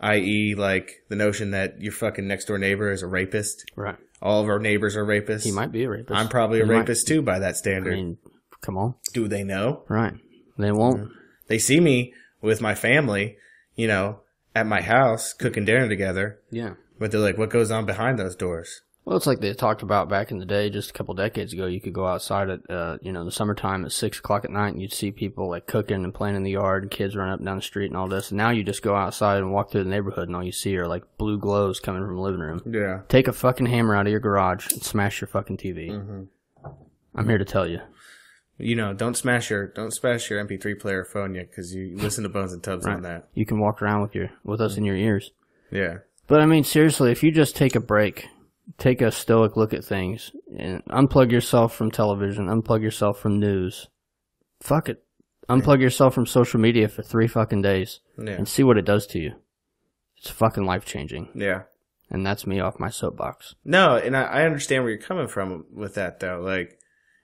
i.e., like the notion that your fucking next door neighbor is a rapist, right? All of our neighbors are rapists. He might be a rapist. I'm probably a rapist too by that standard. I mean, come on. Do they know? Right. They won't. They see me with my family, you know, at my house cooking dinner together. Yeah. But they're like, what goes on behind those doors? Well, it's like they talked about back in the day, just a couple decades ago. You could go outside at, you know, the summertime at 6 o'clock at night, and you'd see people like cooking and playing in the yard, and kids running up and down the street, and all this. And now you just go outside and walk through the neighborhood, and all you see are like blue glows coming from the living room. Yeah. Take a fucking hammer out of your garage and smash your fucking TV. Mm-hmm. I'm here to tell you. You know, don't smash your MP3 player or phone yet, because you listen to Bones and Tubs on that. You can walk around with us in your ears. Yeah. But I mean, seriously, if you just take a break. Take a stoic look at things and unplug yourself from television, unplug yourself from news. Fuck it. Unplug yourself from social media for 3 fucking days and see what it does to you. It's fucking life-changing. Yeah. And that's me off my soapbox. No, and I understand where you're coming from with that, though. Like,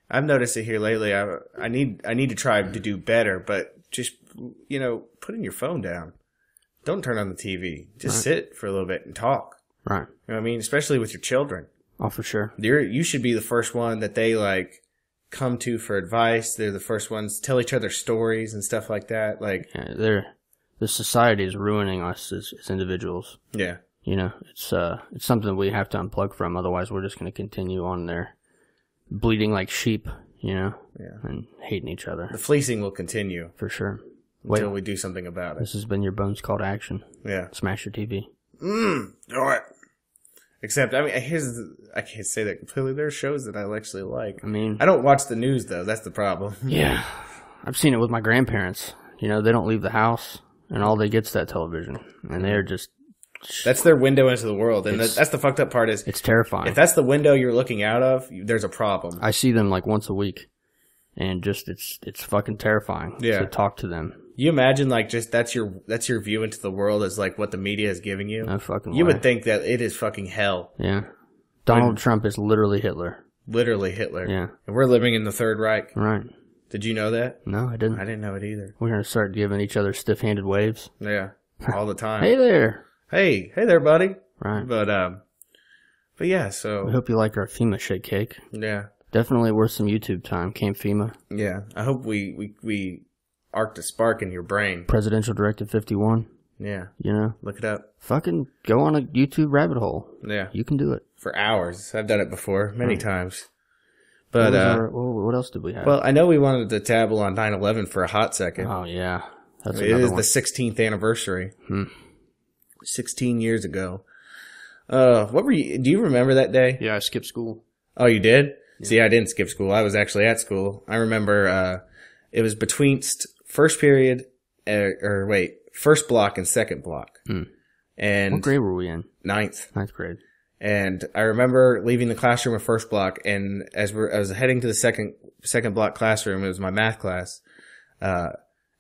I've noticed it here lately. I need to try to do better, but just, you know, putting your phone down. Don't turn on the TV. Just sit for a little bit and talk. Right. You know what I mean? Especially with your children. Oh, for sure. You should be the first one that they, like, come to for advice. They're the first ones to tell each other stories and stuff like that. Like, yeah, the society is ruining us as individuals. Yeah. You know, it's something we have to unplug from. Otherwise, we're just going to continue on there bleeding like sheep, you know, and hating each other. The fleecing will continue. For sure. Until we do something about it. This has been your Bones Call to Action. Yeah. Smash your TV. All right. Except, I mean, I can't say that completely. There are shows that I actually like. I mean, I don't watch the news, though. That's the problem. Yeah. I've seen it with my grandparents. You know, they don't leave the house, and all they get's that television. And they're just... That's their window into the world. And that's the fucked up part is... It's terrifying. If that's the window you're looking out of, there's a problem. I see them, like, once a week. And just, it's fucking terrifying to talk to them. You imagine, like, just that's your view into the world is, like, what the media is giving you? No fucking way. You would think that it is fucking hell. Yeah. Donald Trump is literally Hitler. Literally Hitler. Yeah. And we're living in the Third Reich. Right. Did you know that? No, I didn't. I didn't know it either. We're going to start giving each other stiff-handed waves. Yeah. All the time. Hey there. Hey there, buddy. Right. But yeah, so. We hope you like our FEMA shit cake. Yeah. Definitely worth some YouTube time. Camp FEMA. Yeah. I hope we arced a spark in your brain. Presidential Directive 51. Yeah. You know? Look it up. Fucking go on a YouTube rabbit hole. Yeah. You can do it. For hours. I've done it before. Many times. But, what else did we have? Well, I know we wanted to dabble on 9/11 for a hot second. Oh, yeah. That's another one. It is the 16th anniversary. 16 years ago. Do you remember that day? Yeah, I skipped school. Oh, you did? Yeah. See, I didn't skip school. I was actually at school. I remember, it was between first period, first block and second block. And what grade were we in? Ninth grade. And I remember leaving the classroom of first block, and I was heading to the second block classroom, it was my math class.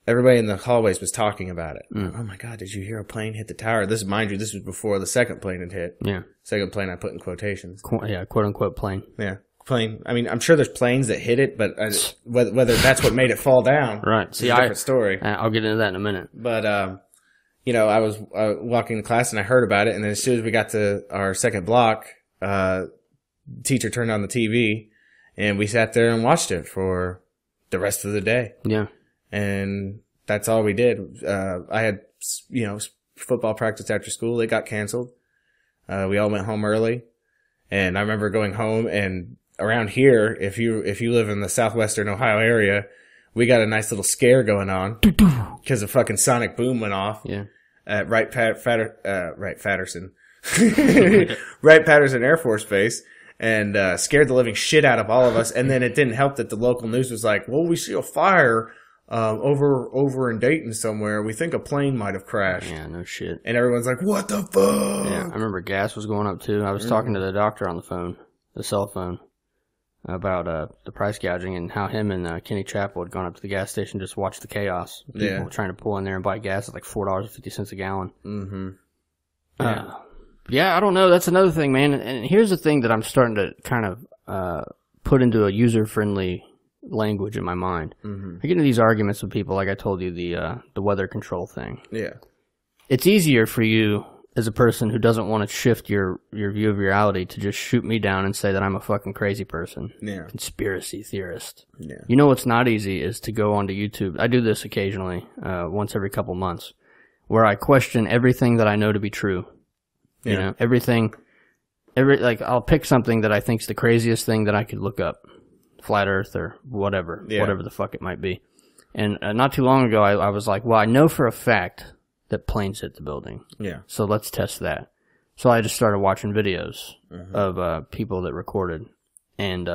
Everybody in the hallways was talking about it. Oh my God, did you hear a plane hit the tower? This, mind you, this was before the second plane had hit. Yeah. Second plane I put in quotations. Quote unquote plane. Yeah. Plane. I mean, I'm sure there's planes that hit it, but whether that's what made it fall down, right? See, different story. I'll get into that in a minute. But you know, I was walking to class and I heard about it, and then as soon as we got to our second block, teacher turned on the TV, and we sat there and watched it for the rest of the day. Yeah, and that's all we did. I had, you know, football practice after school. It got canceled. We all went home early, and I remember going home and. Around here, if you live in the southwestern Ohio area, we got a nice little scare going on because a fucking sonic boom went off. Yeah, at Wright Patterson Air Force Base, and scared the living shit out of all of us. And then it didn't help that the local news was like, well, we see a fire over in Dayton somewhere. We think a plane might have crashed. Yeah, no shit. And everyone's like, what the fuck? Yeah, I remember gas was going up too. I was talking to the doctor on the phone, the cell phone, about the price gouging and how him and Kenny Chappell had gone up to the gas station just to watch the chaos. People were trying to pull in there and buy gas at like $4.50 a gallon. Mm-hmm. Yeah. Yeah, I don't know. That's another thing, man. And here's the thing that I'm starting to kind of put into a user-friendly language in my mind. Mm-hmm. I get into these arguments with people, like I told you, the weather control thing. Yeah. It's easier for you as a person who doesn't want to shift your view of reality to just shoot me down and say that I'm a fucking crazy person. Yeah. Conspiracy theorist. Yeah. You know what's not easy is to go onto YouTube. I do this occasionally, once every couple months, where I question everything that I know to be true. You know, everything, like I'll pick something that I think's the craziest thing that I could look up. Flat Earth or whatever, whatever the fuck it might be. And not too long ago, I was like, well, I know for a fact that planes hit the building. Yeah. So let's test that. So I just started watching videos of people that recorded. And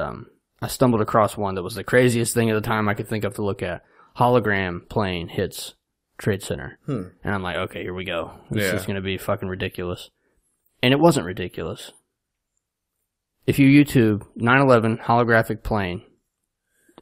I stumbled across one that was the craziest thing at the time I could think of to look at. Hologram plane hits Trade Center. Hmm. And I'm like, okay, here we go. This is going to be fucking ridiculous. And it wasn't ridiculous. If you YouTube 9/11 holographic plane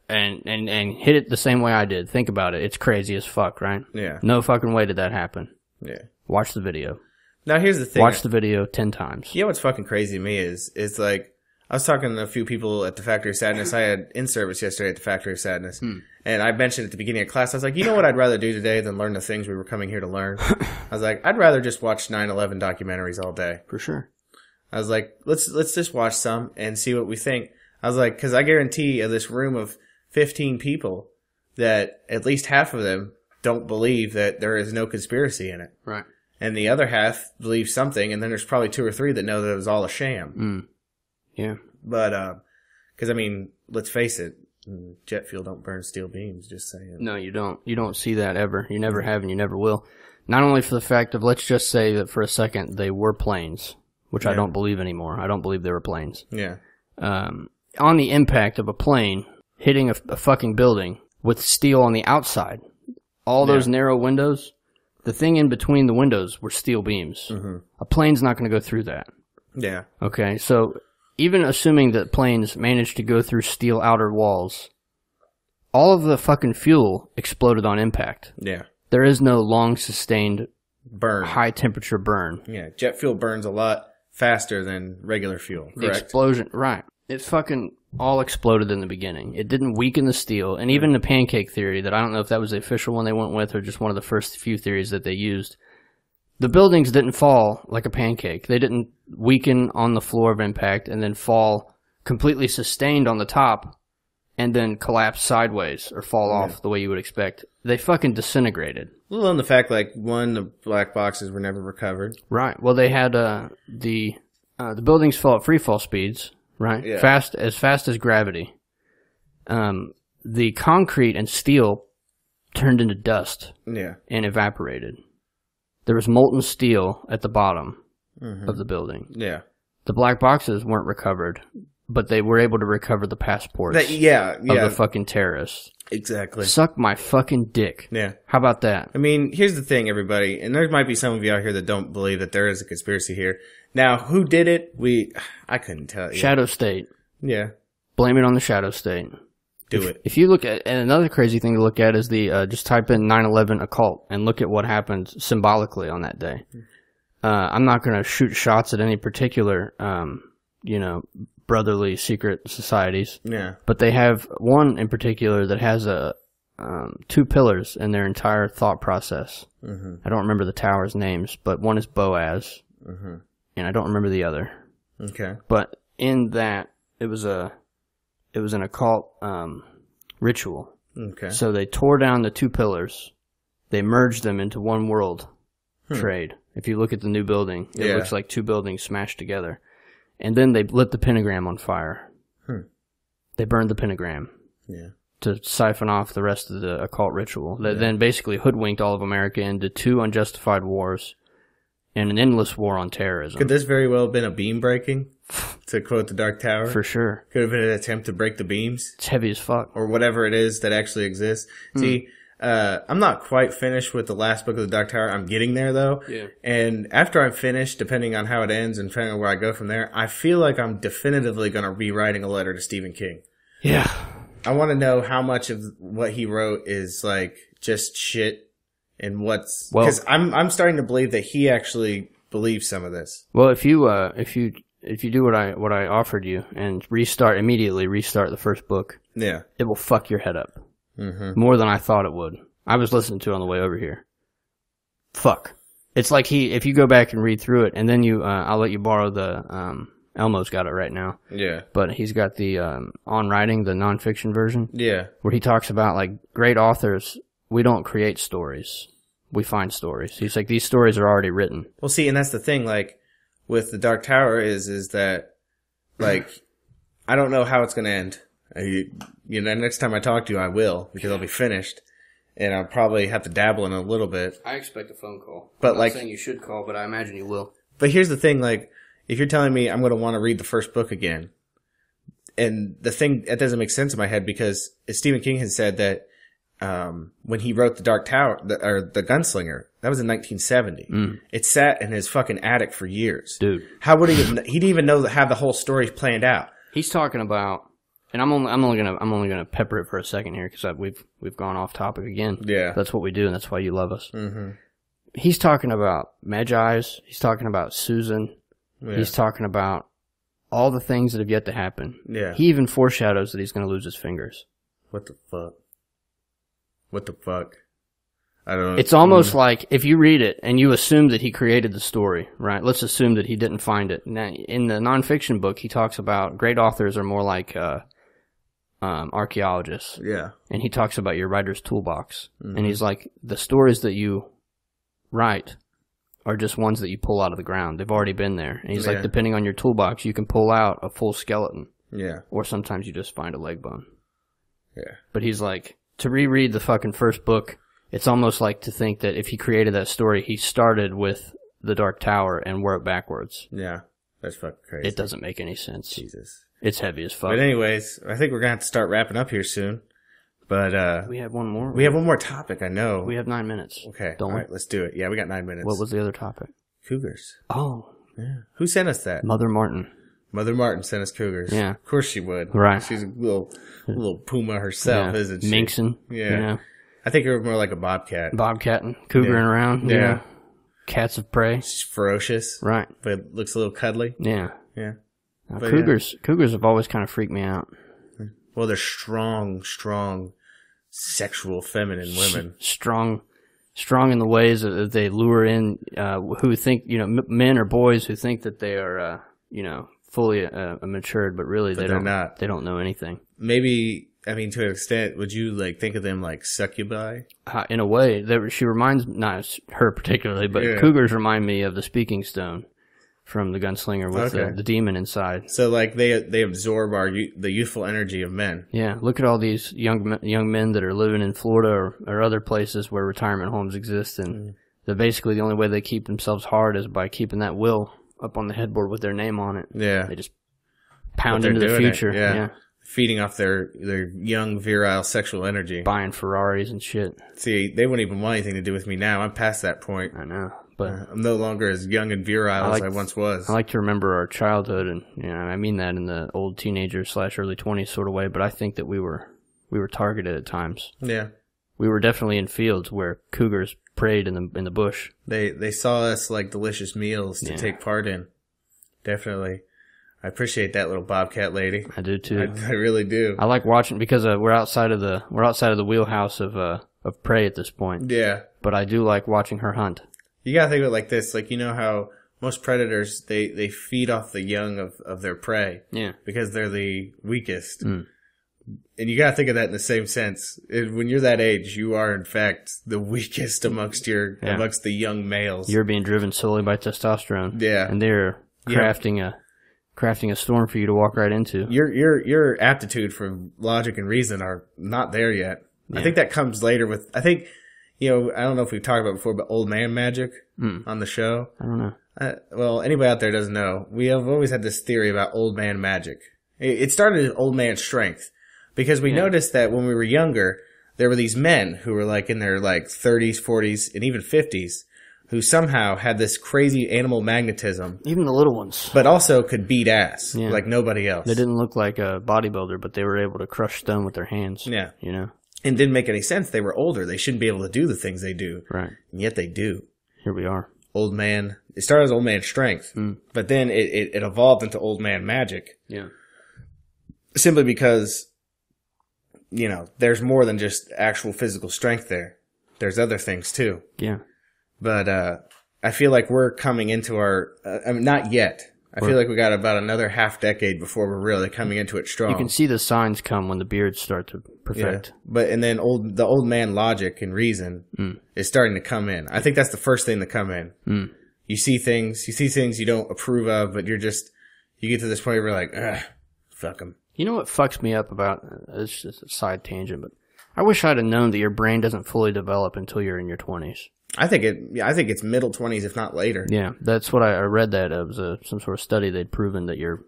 and hit it the same way I did, think about it. It's crazy as fuck, right? Yeah. No fucking way did that happen. Yeah. Watch the video. Now here's the thing. Watch the video 10 times. You know what's fucking crazy to me is like I was talking to a few people at the Factory of Sadness. I had in-service yesterday at the Factory of Sadness. Hmm. And I mentioned at the beginning of class, I was like, you know what I'd rather do today than learn the things we were coming here to learn? I was like, I'd rather just watch 9/11 documentaries all day. For sure. I was like, let's just watch some and see what we think. I was like, because I guarantee of this room of 15 people that at least half of them don't believe that there is no conspiracy in it. Right. And the other half believe something, and then there's probably 2 or 3 that know that it was all a sham. Mm. Yeah. But, because, I mean, let's face it, jet fuel don't burn steel beams, just saying. No, you don't. You don't see that ever. You never have and you never will. Not only for the fact of, let's just say that for a second they were planes, which I don't believe anymore. I don't believe they were planes. Yeah. On the impact of a plane hitting a fucking building with steel on the outside, all those narrow windows, the thing in between the windows were steel beams. Mm-hmm. A plane's not going to go through that. Yeah. Okay, so even assuming that planes managed to go through steel outer walls, all of the fucking fuel exploded on impact. Yeah. There is no long sustained burn. High temperature burn. Yeah, jet fuel burns a lot faster than regular fuel, correct? The explosion, right. It fucking all exploded in the beginning. It didn't weaken the steel. And even the pancake theory that I don't know if that was the official one they went with or just one of the first few theories that they used. The buildings didn't fall like a pancake. They didn't weaken on the floor of impact and then fall completely sustained on the top and then collapse sideways or fall off the way you would expect. They fucking disintegrated. Let alone the fact, like, one, the black boxes were never recovered. Right. Well, they had the buildings fell at free fall speeds, right? Yeah. Fast as gravity. The concrete and steel turned into dust and evaporated. There was molten steel at the bottom of the building. Yeah. The black boxes weren't recovered, but they were able to recover the passports of the fucking terrorists. Exactly. Suck my fucking dick. Yeah. How about that? I mean, here's the thing, everybody, and there might be some of you out here that don't believe that there is a conspiracy here. Now, who did it? I couldn't tell you. Shadow state. Yeah. Blame it on the shadow state. Do it. If you look at, and another crazy thing to look at is the, just type in 9/11 occult and look at what happened symbolically on that day. I'm not going to shoot shots at any particular, you know, brotherly secret societies. Yeah. But they have one in particular that has a, 2 pillars in their entire thought process. Mm-hmm. I don't remember the towers' names, but one is Boaz. Mm-hmm. And I don't remember the other. Okay. But in that, it was an occult ritual. Okay. So they tore down the 2 pillars. They merged them into one world trade. If you look at the new building, it looks like 2 buildings smashed together. And then they lit the pentagram on fire. Hmm. They burned the pentagram to siphon off the rest of the occult ritual. They then basically hoodwinked all of America into 2 unjustified wars and an endless war on terrorism. Could this very well have been a beam breaking, to quote the Dark Tower? For sure. Could have been an attempt to break the beams. It's heavy as fuck. Or whatever it is that actually exists. Mm. See, I'm not quite finished with the last book of the Dark Tower. I'm getting there, though. Yeah. And after I'm finished, depending on how it ends and depending on where I go from there, I feel like I'm definitively going to be writing a letter to Stephen King. Yeah. I want to know how much of what he wrote is, like, just shit. And what's, because I'm starting to believe that he actually believes some of this. Well, if you do what I offered you and immediately restart the first book, yeah, it will fuck your head up more than I thought it would. I was listening to it on the way over here. Fuck, it's like if you go back and read through it, and then you I'll let you borrow the Elmo's got it right now. Yeah. But he's got the On Writing, the nonfiction version. Yeah, where he talks about like great authors. We don't create stories. We find stories. He's like, these stories are already written. Well, see, and that's the thing, like, with the Dark Tower is that, like, I don't know how it's going to end. You know, next time I talk to you, I will, because I'll be finished. And I'll probably have to dabble in a little bit. I expect a phone call. But I'm not saying you should call, but I imagine you will. But here's the thing, like, if you're telling me I'm going to want to read the first book again, and the thing, that doesn't make sense in my head, because Stephen King has said that, when he wrote the Dark Tower or the Gunslinger, that was in 1970. Mm. It sat in his fucking attic for years, dude. How would he? He didn't even know have the whole story planned out. He's talking about, and I'm only gonna pepper it for a second here because we've gone off topic again. Yeah, that's what we do, and that's why you love us. Mm-hmm. He's talking about Magi's. He's talking about Susan. Yeah. He's talking about all the things that have yet to happen. Yeah, he even foreshadows that he's gonna lose his fingers. What the fuck? What the fuck? I don't know. It's almost like if you read it and you assume that he created the story, right? Let's assume that he didn't find it. Now, in the nonfiction book, he talks about great authors are more like archaeologists. Yeah. And he talks about your writer's toolbox. Mm-hmm. And he's like, the stories that you write are just ones that you pull out of the ground. They've already been there. And he's like, depending on your toolbox, you can pull out a full skeleton. Yeah. Or sometimes you just find a leg bone. Yeah. But he's like... To reread the fucking first book, it's almost like to think that if he created that story, he started with the Dark Tower and wore it backwards. Yeah, that's fucking crazy. It doesn't make any sense. Jesus. It's heavy as fuck. But anyways, I think we're going to have to start wrapping up here soon. But we have one more. We have one more topic, I know. We have 9 minutes. Okay. All right, let's do it. Yeah, we got 9 minutes. What was the other topic? Cougars. Oh. Yeah. Who sent us that? Mother Martin. Mother Martin sent us cougars. Yeah. Of course she would. Right. She's a little puma herself, isn't she? Minxin. Yeah. You know? I think her more like a bobcat. Bobcatting. Cougaring around. Yeah. You know? Cats of prey. She's ferocious. Right. But looks a little cuddly. Yeah. Yeah. Cougars have always kind of freaked me out. Well, they're strong, strong, sexual, feminine women. Strong in the ways that they lure in who think, you know, men or boys who think that they are, you know, fully matured, but really they're not. They don't know anything. Maybe, I mean, to an extent, would you like think of them like succubi? In a way, she reminds, not her particularly, but cougars remind me of the Speaking Stone from the Gunslinger with the demon inside. So like they absorb the youthful energy of men. Yeah, look at all these young men that are living in Florida or other places where retirement homes exist, and basically the only way they keep themselves hard is by keeping that will up on the headboard with their name on it. Yeah. They just pound into the future. Yeah. Feeding off their young, virile sexual energy. Buying Ferraris and shit. See, they wouldn't even want anything to do with me now. I'm past that point. I know. But I'm no longer as young and virile as I once was. I like to remember our childhood, and you know, I mean that in the old teenager/early 20s sort of way, but I think that we were targeted at times. Yeah. We were definitely in fields where cougars prayed in the bush. They saw us like delicious meals to take part in. Definitely. I appreciate that little bobcat lady. I do too. I really do. I like watching because we're outside of the wheelhouse of prey at this point. Yeah. But I do like watching her hunt. You gotta think of it like this, like you know how most predators they feed off the young of their prey. Yeah. Because they're the weakest. Mm. And you got to think of that in the same sense. When you're that age, you are, in fact, the weakest amongst the young males. You're being driven solely by testosterone. Yeah. And they're crafting a storm for you to walk right into. Your aptitude for logic and reason are not there yet. Yeah. I think that comes later with... I think you know, I don't know if we've talked about it before, but old man magic on the show. I don't know. Well, anybody out there doesn't know. We have always had this theory about old man magic. It started as old man strength because we noticed that when we were younger, there were these men who were like in their like 30s, 40s, and even 50s who somehow had this crazy animal magnetism. Even the little ones. But also could beat ass like nobody else. They didn't look like a bodybuilder, but they were able to crush stone with their hands. Yeah. You know? And didn't make any sense. They were older. They shouldn't be able to do the things they do. Right. And yet they do. Here we are. Old man. It started as old man strength. Mm. But then it evolved into old man magic. Yeah. Simply because, you know, there's more than just actual physical strength there. There's other things too. Yeah. But I feel like we're coming into our – I mean, not yet. I feel like we got about another half decade before we're really coming into it strong. You can see the signs come when the beards start to perfect. Yeah. But and then the old man logic and reason is starting to come in. I think that's the first thing to come in. Mm. You see things you don't approve of, but you're just – you get to this point where you're like, ugh, fuck them. You know what fucks me up about – it's just a side tangent, but I wish I'd have known that your brain doesn't fully develop until you're in your 20s. I think it's middle 20s, if not later. Yeah, that's what I read. That it was some sort of study. They'd proven that your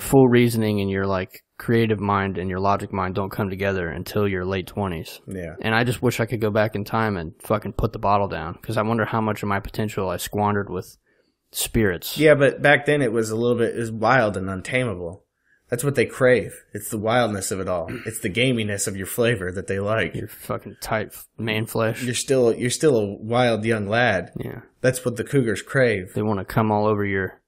full reasoning and your like creative mind and your logic mind don't come together until your late 20s. Yeah. And I just wish I could go back in time and fucking put the bottle down, because I wonder how much of my potential I squandered with spirits. Yeah, but back then it was a little bit, it was wild and untamable. That's what they crave. It's the wildness of it all. It's the gaminess of your flavor that they like. Your fucking tight man flesh. You're still a wild young lad. Yeah. That's what the cougars crave. They want to come all over your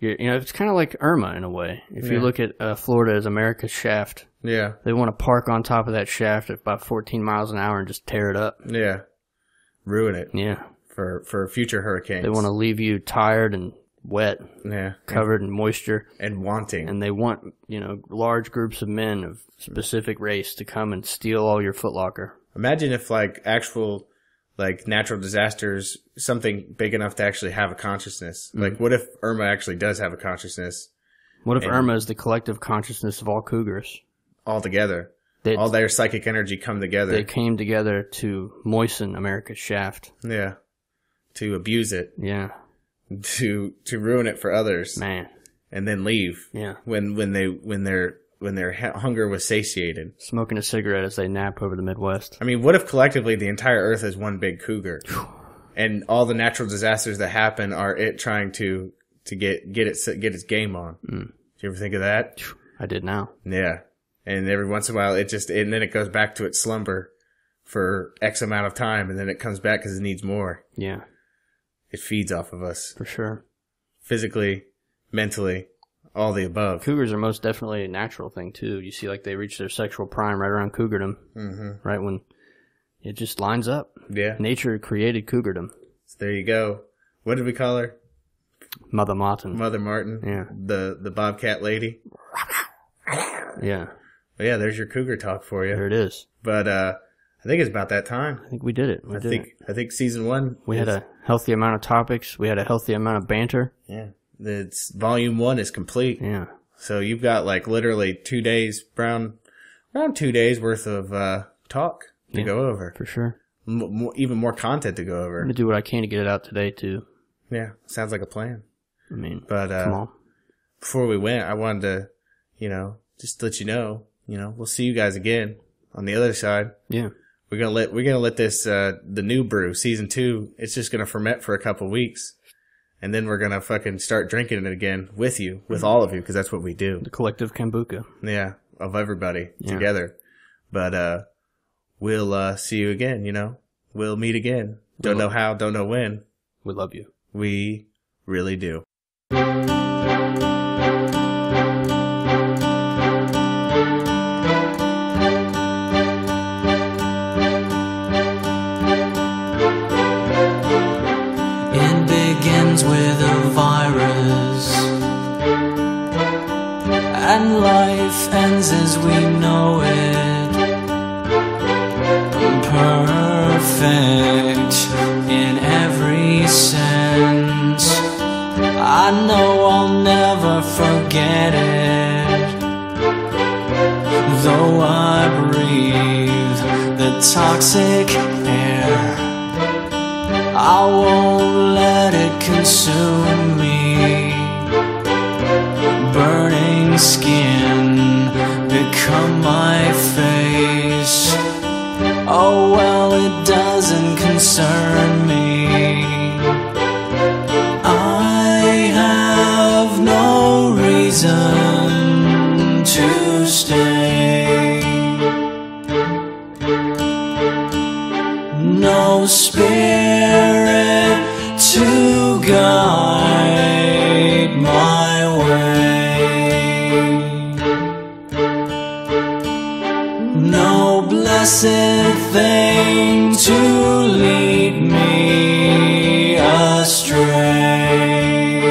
you know, it's kind of like Irma in a way. If you look at Florida as America's shaft. Yeah. They want to park on top of that shaft at about 14 miles an hour and just tear it up. Yeah. Ruin it. Yeah. For future hurricanes. They want to leave you tired and wet, covered in moisture. And wanting. And they want, you know, large groups of men of specific race to come and steal all your Foot Locker. Imagine if, like, actual, like, natural disasters, something big enough to actually have a consciousness. Mm-hmm. Like, what if Irma actually does have a consciousness? What if Irma is the collective consciousness of all cougars? All together. All their psychic energy come together. They came together to moisten America's shaft. Yeah. To abuse it. Yeah. To ruin it for others, man, and then leave. Yeah, when their hunger was satiated, smoking a cigarette as they nap over the Midwest. I mean, what if collectively the entire Earth is one big cougar, and all the natural disasters that happen are it trying to get its game on? Mm. Did you ever think of that? I did now. Yeah, and every once in a while it just and then it goes back to its slumber for X amount of time, and then it comes back because it needs more. Yeah. It feeds off of us. For sure. Physically, mentally, all the above. Cougars are most definitely a natural thing, too. You see, like, they reach their sexual prime right around cougardom. Mm-hmm. Right when it just lines up. Yeah. Nature created cougardom. So there you go. What did we call her? Mother Martin. Mother Martin. Yeah. The bobcat lady. Yeah. But yeah, there's your cougar talk for you. There it is. But, I think it's about that time. I think we did it. I think season 1. We had a healthy amount of topics. We had a healthy amount of banter. Yeah. It's volume 1 is complete. Yeah. So you've got like literally 2 days, around 2 days worth of talk to go over. For sure. Even more content to go over. I'm going to do what I can to get it out today too. Yeah. Sounds like a plan. I mean, but come on. Before we went, I wanted to, you know, just let you know, we'll see you guys again on the other side. Yeah. We're gonna let this the new brew season 2. It's just gonna ferment for a couple weeks, and then we're gonna fucking start drinking it again with you, with all of you, because that's what we do. The collective kombucha. Yeah, of everybody together. But we'll see you again. You know, we'll meet again. Don't know how, don't know when. We love you. We really do. With a virus, and life ends as we know it, imperfect in every sense. I know I'll never forget it, though I breathe the toxic air. I won't let it consume me. Burning skin become my face. Oh well, it doesn't concern me. I have no reason to stay. No spirit to guide my way. No blessed thing to lead me astray.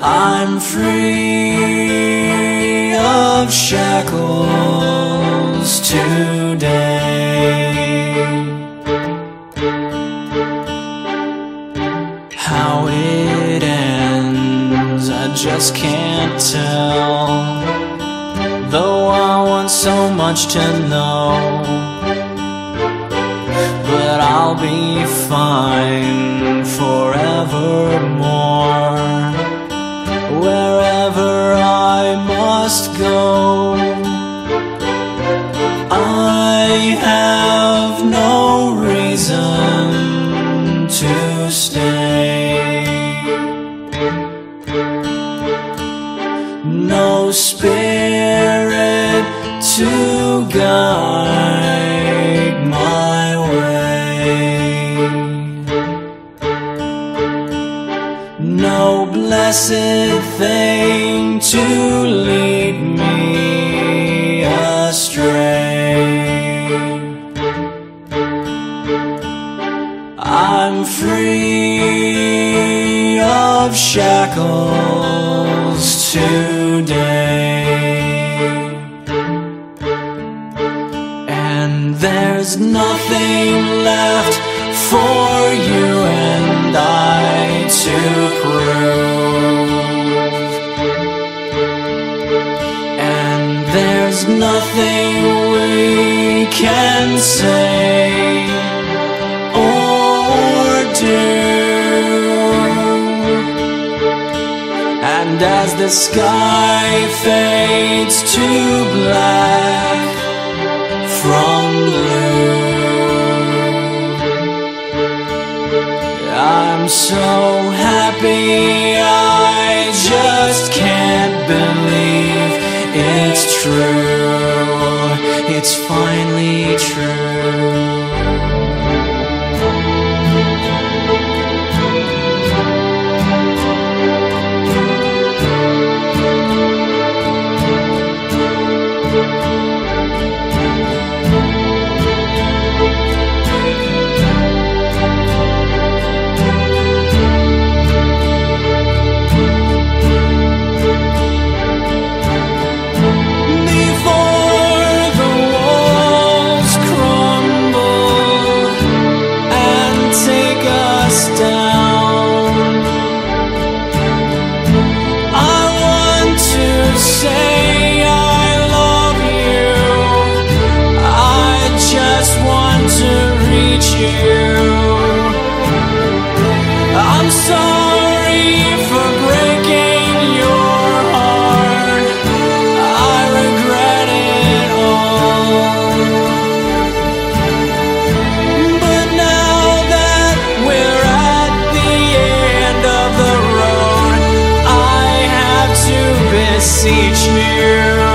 I'm free of shackles today. How it ends, I just can't tell, though I want so much to know. But I'll be fine forevermore, wherever I must go. I have no reason to stay. No spirit to guide my way. No blessed thing to lead me astray. I'm free of shackles today. And there's nothing left for you and I to prove. And there's nothing we can say do. And as the sky fades to black from blue, I'm so happy I just can't believe it's true. It's finally true. Each year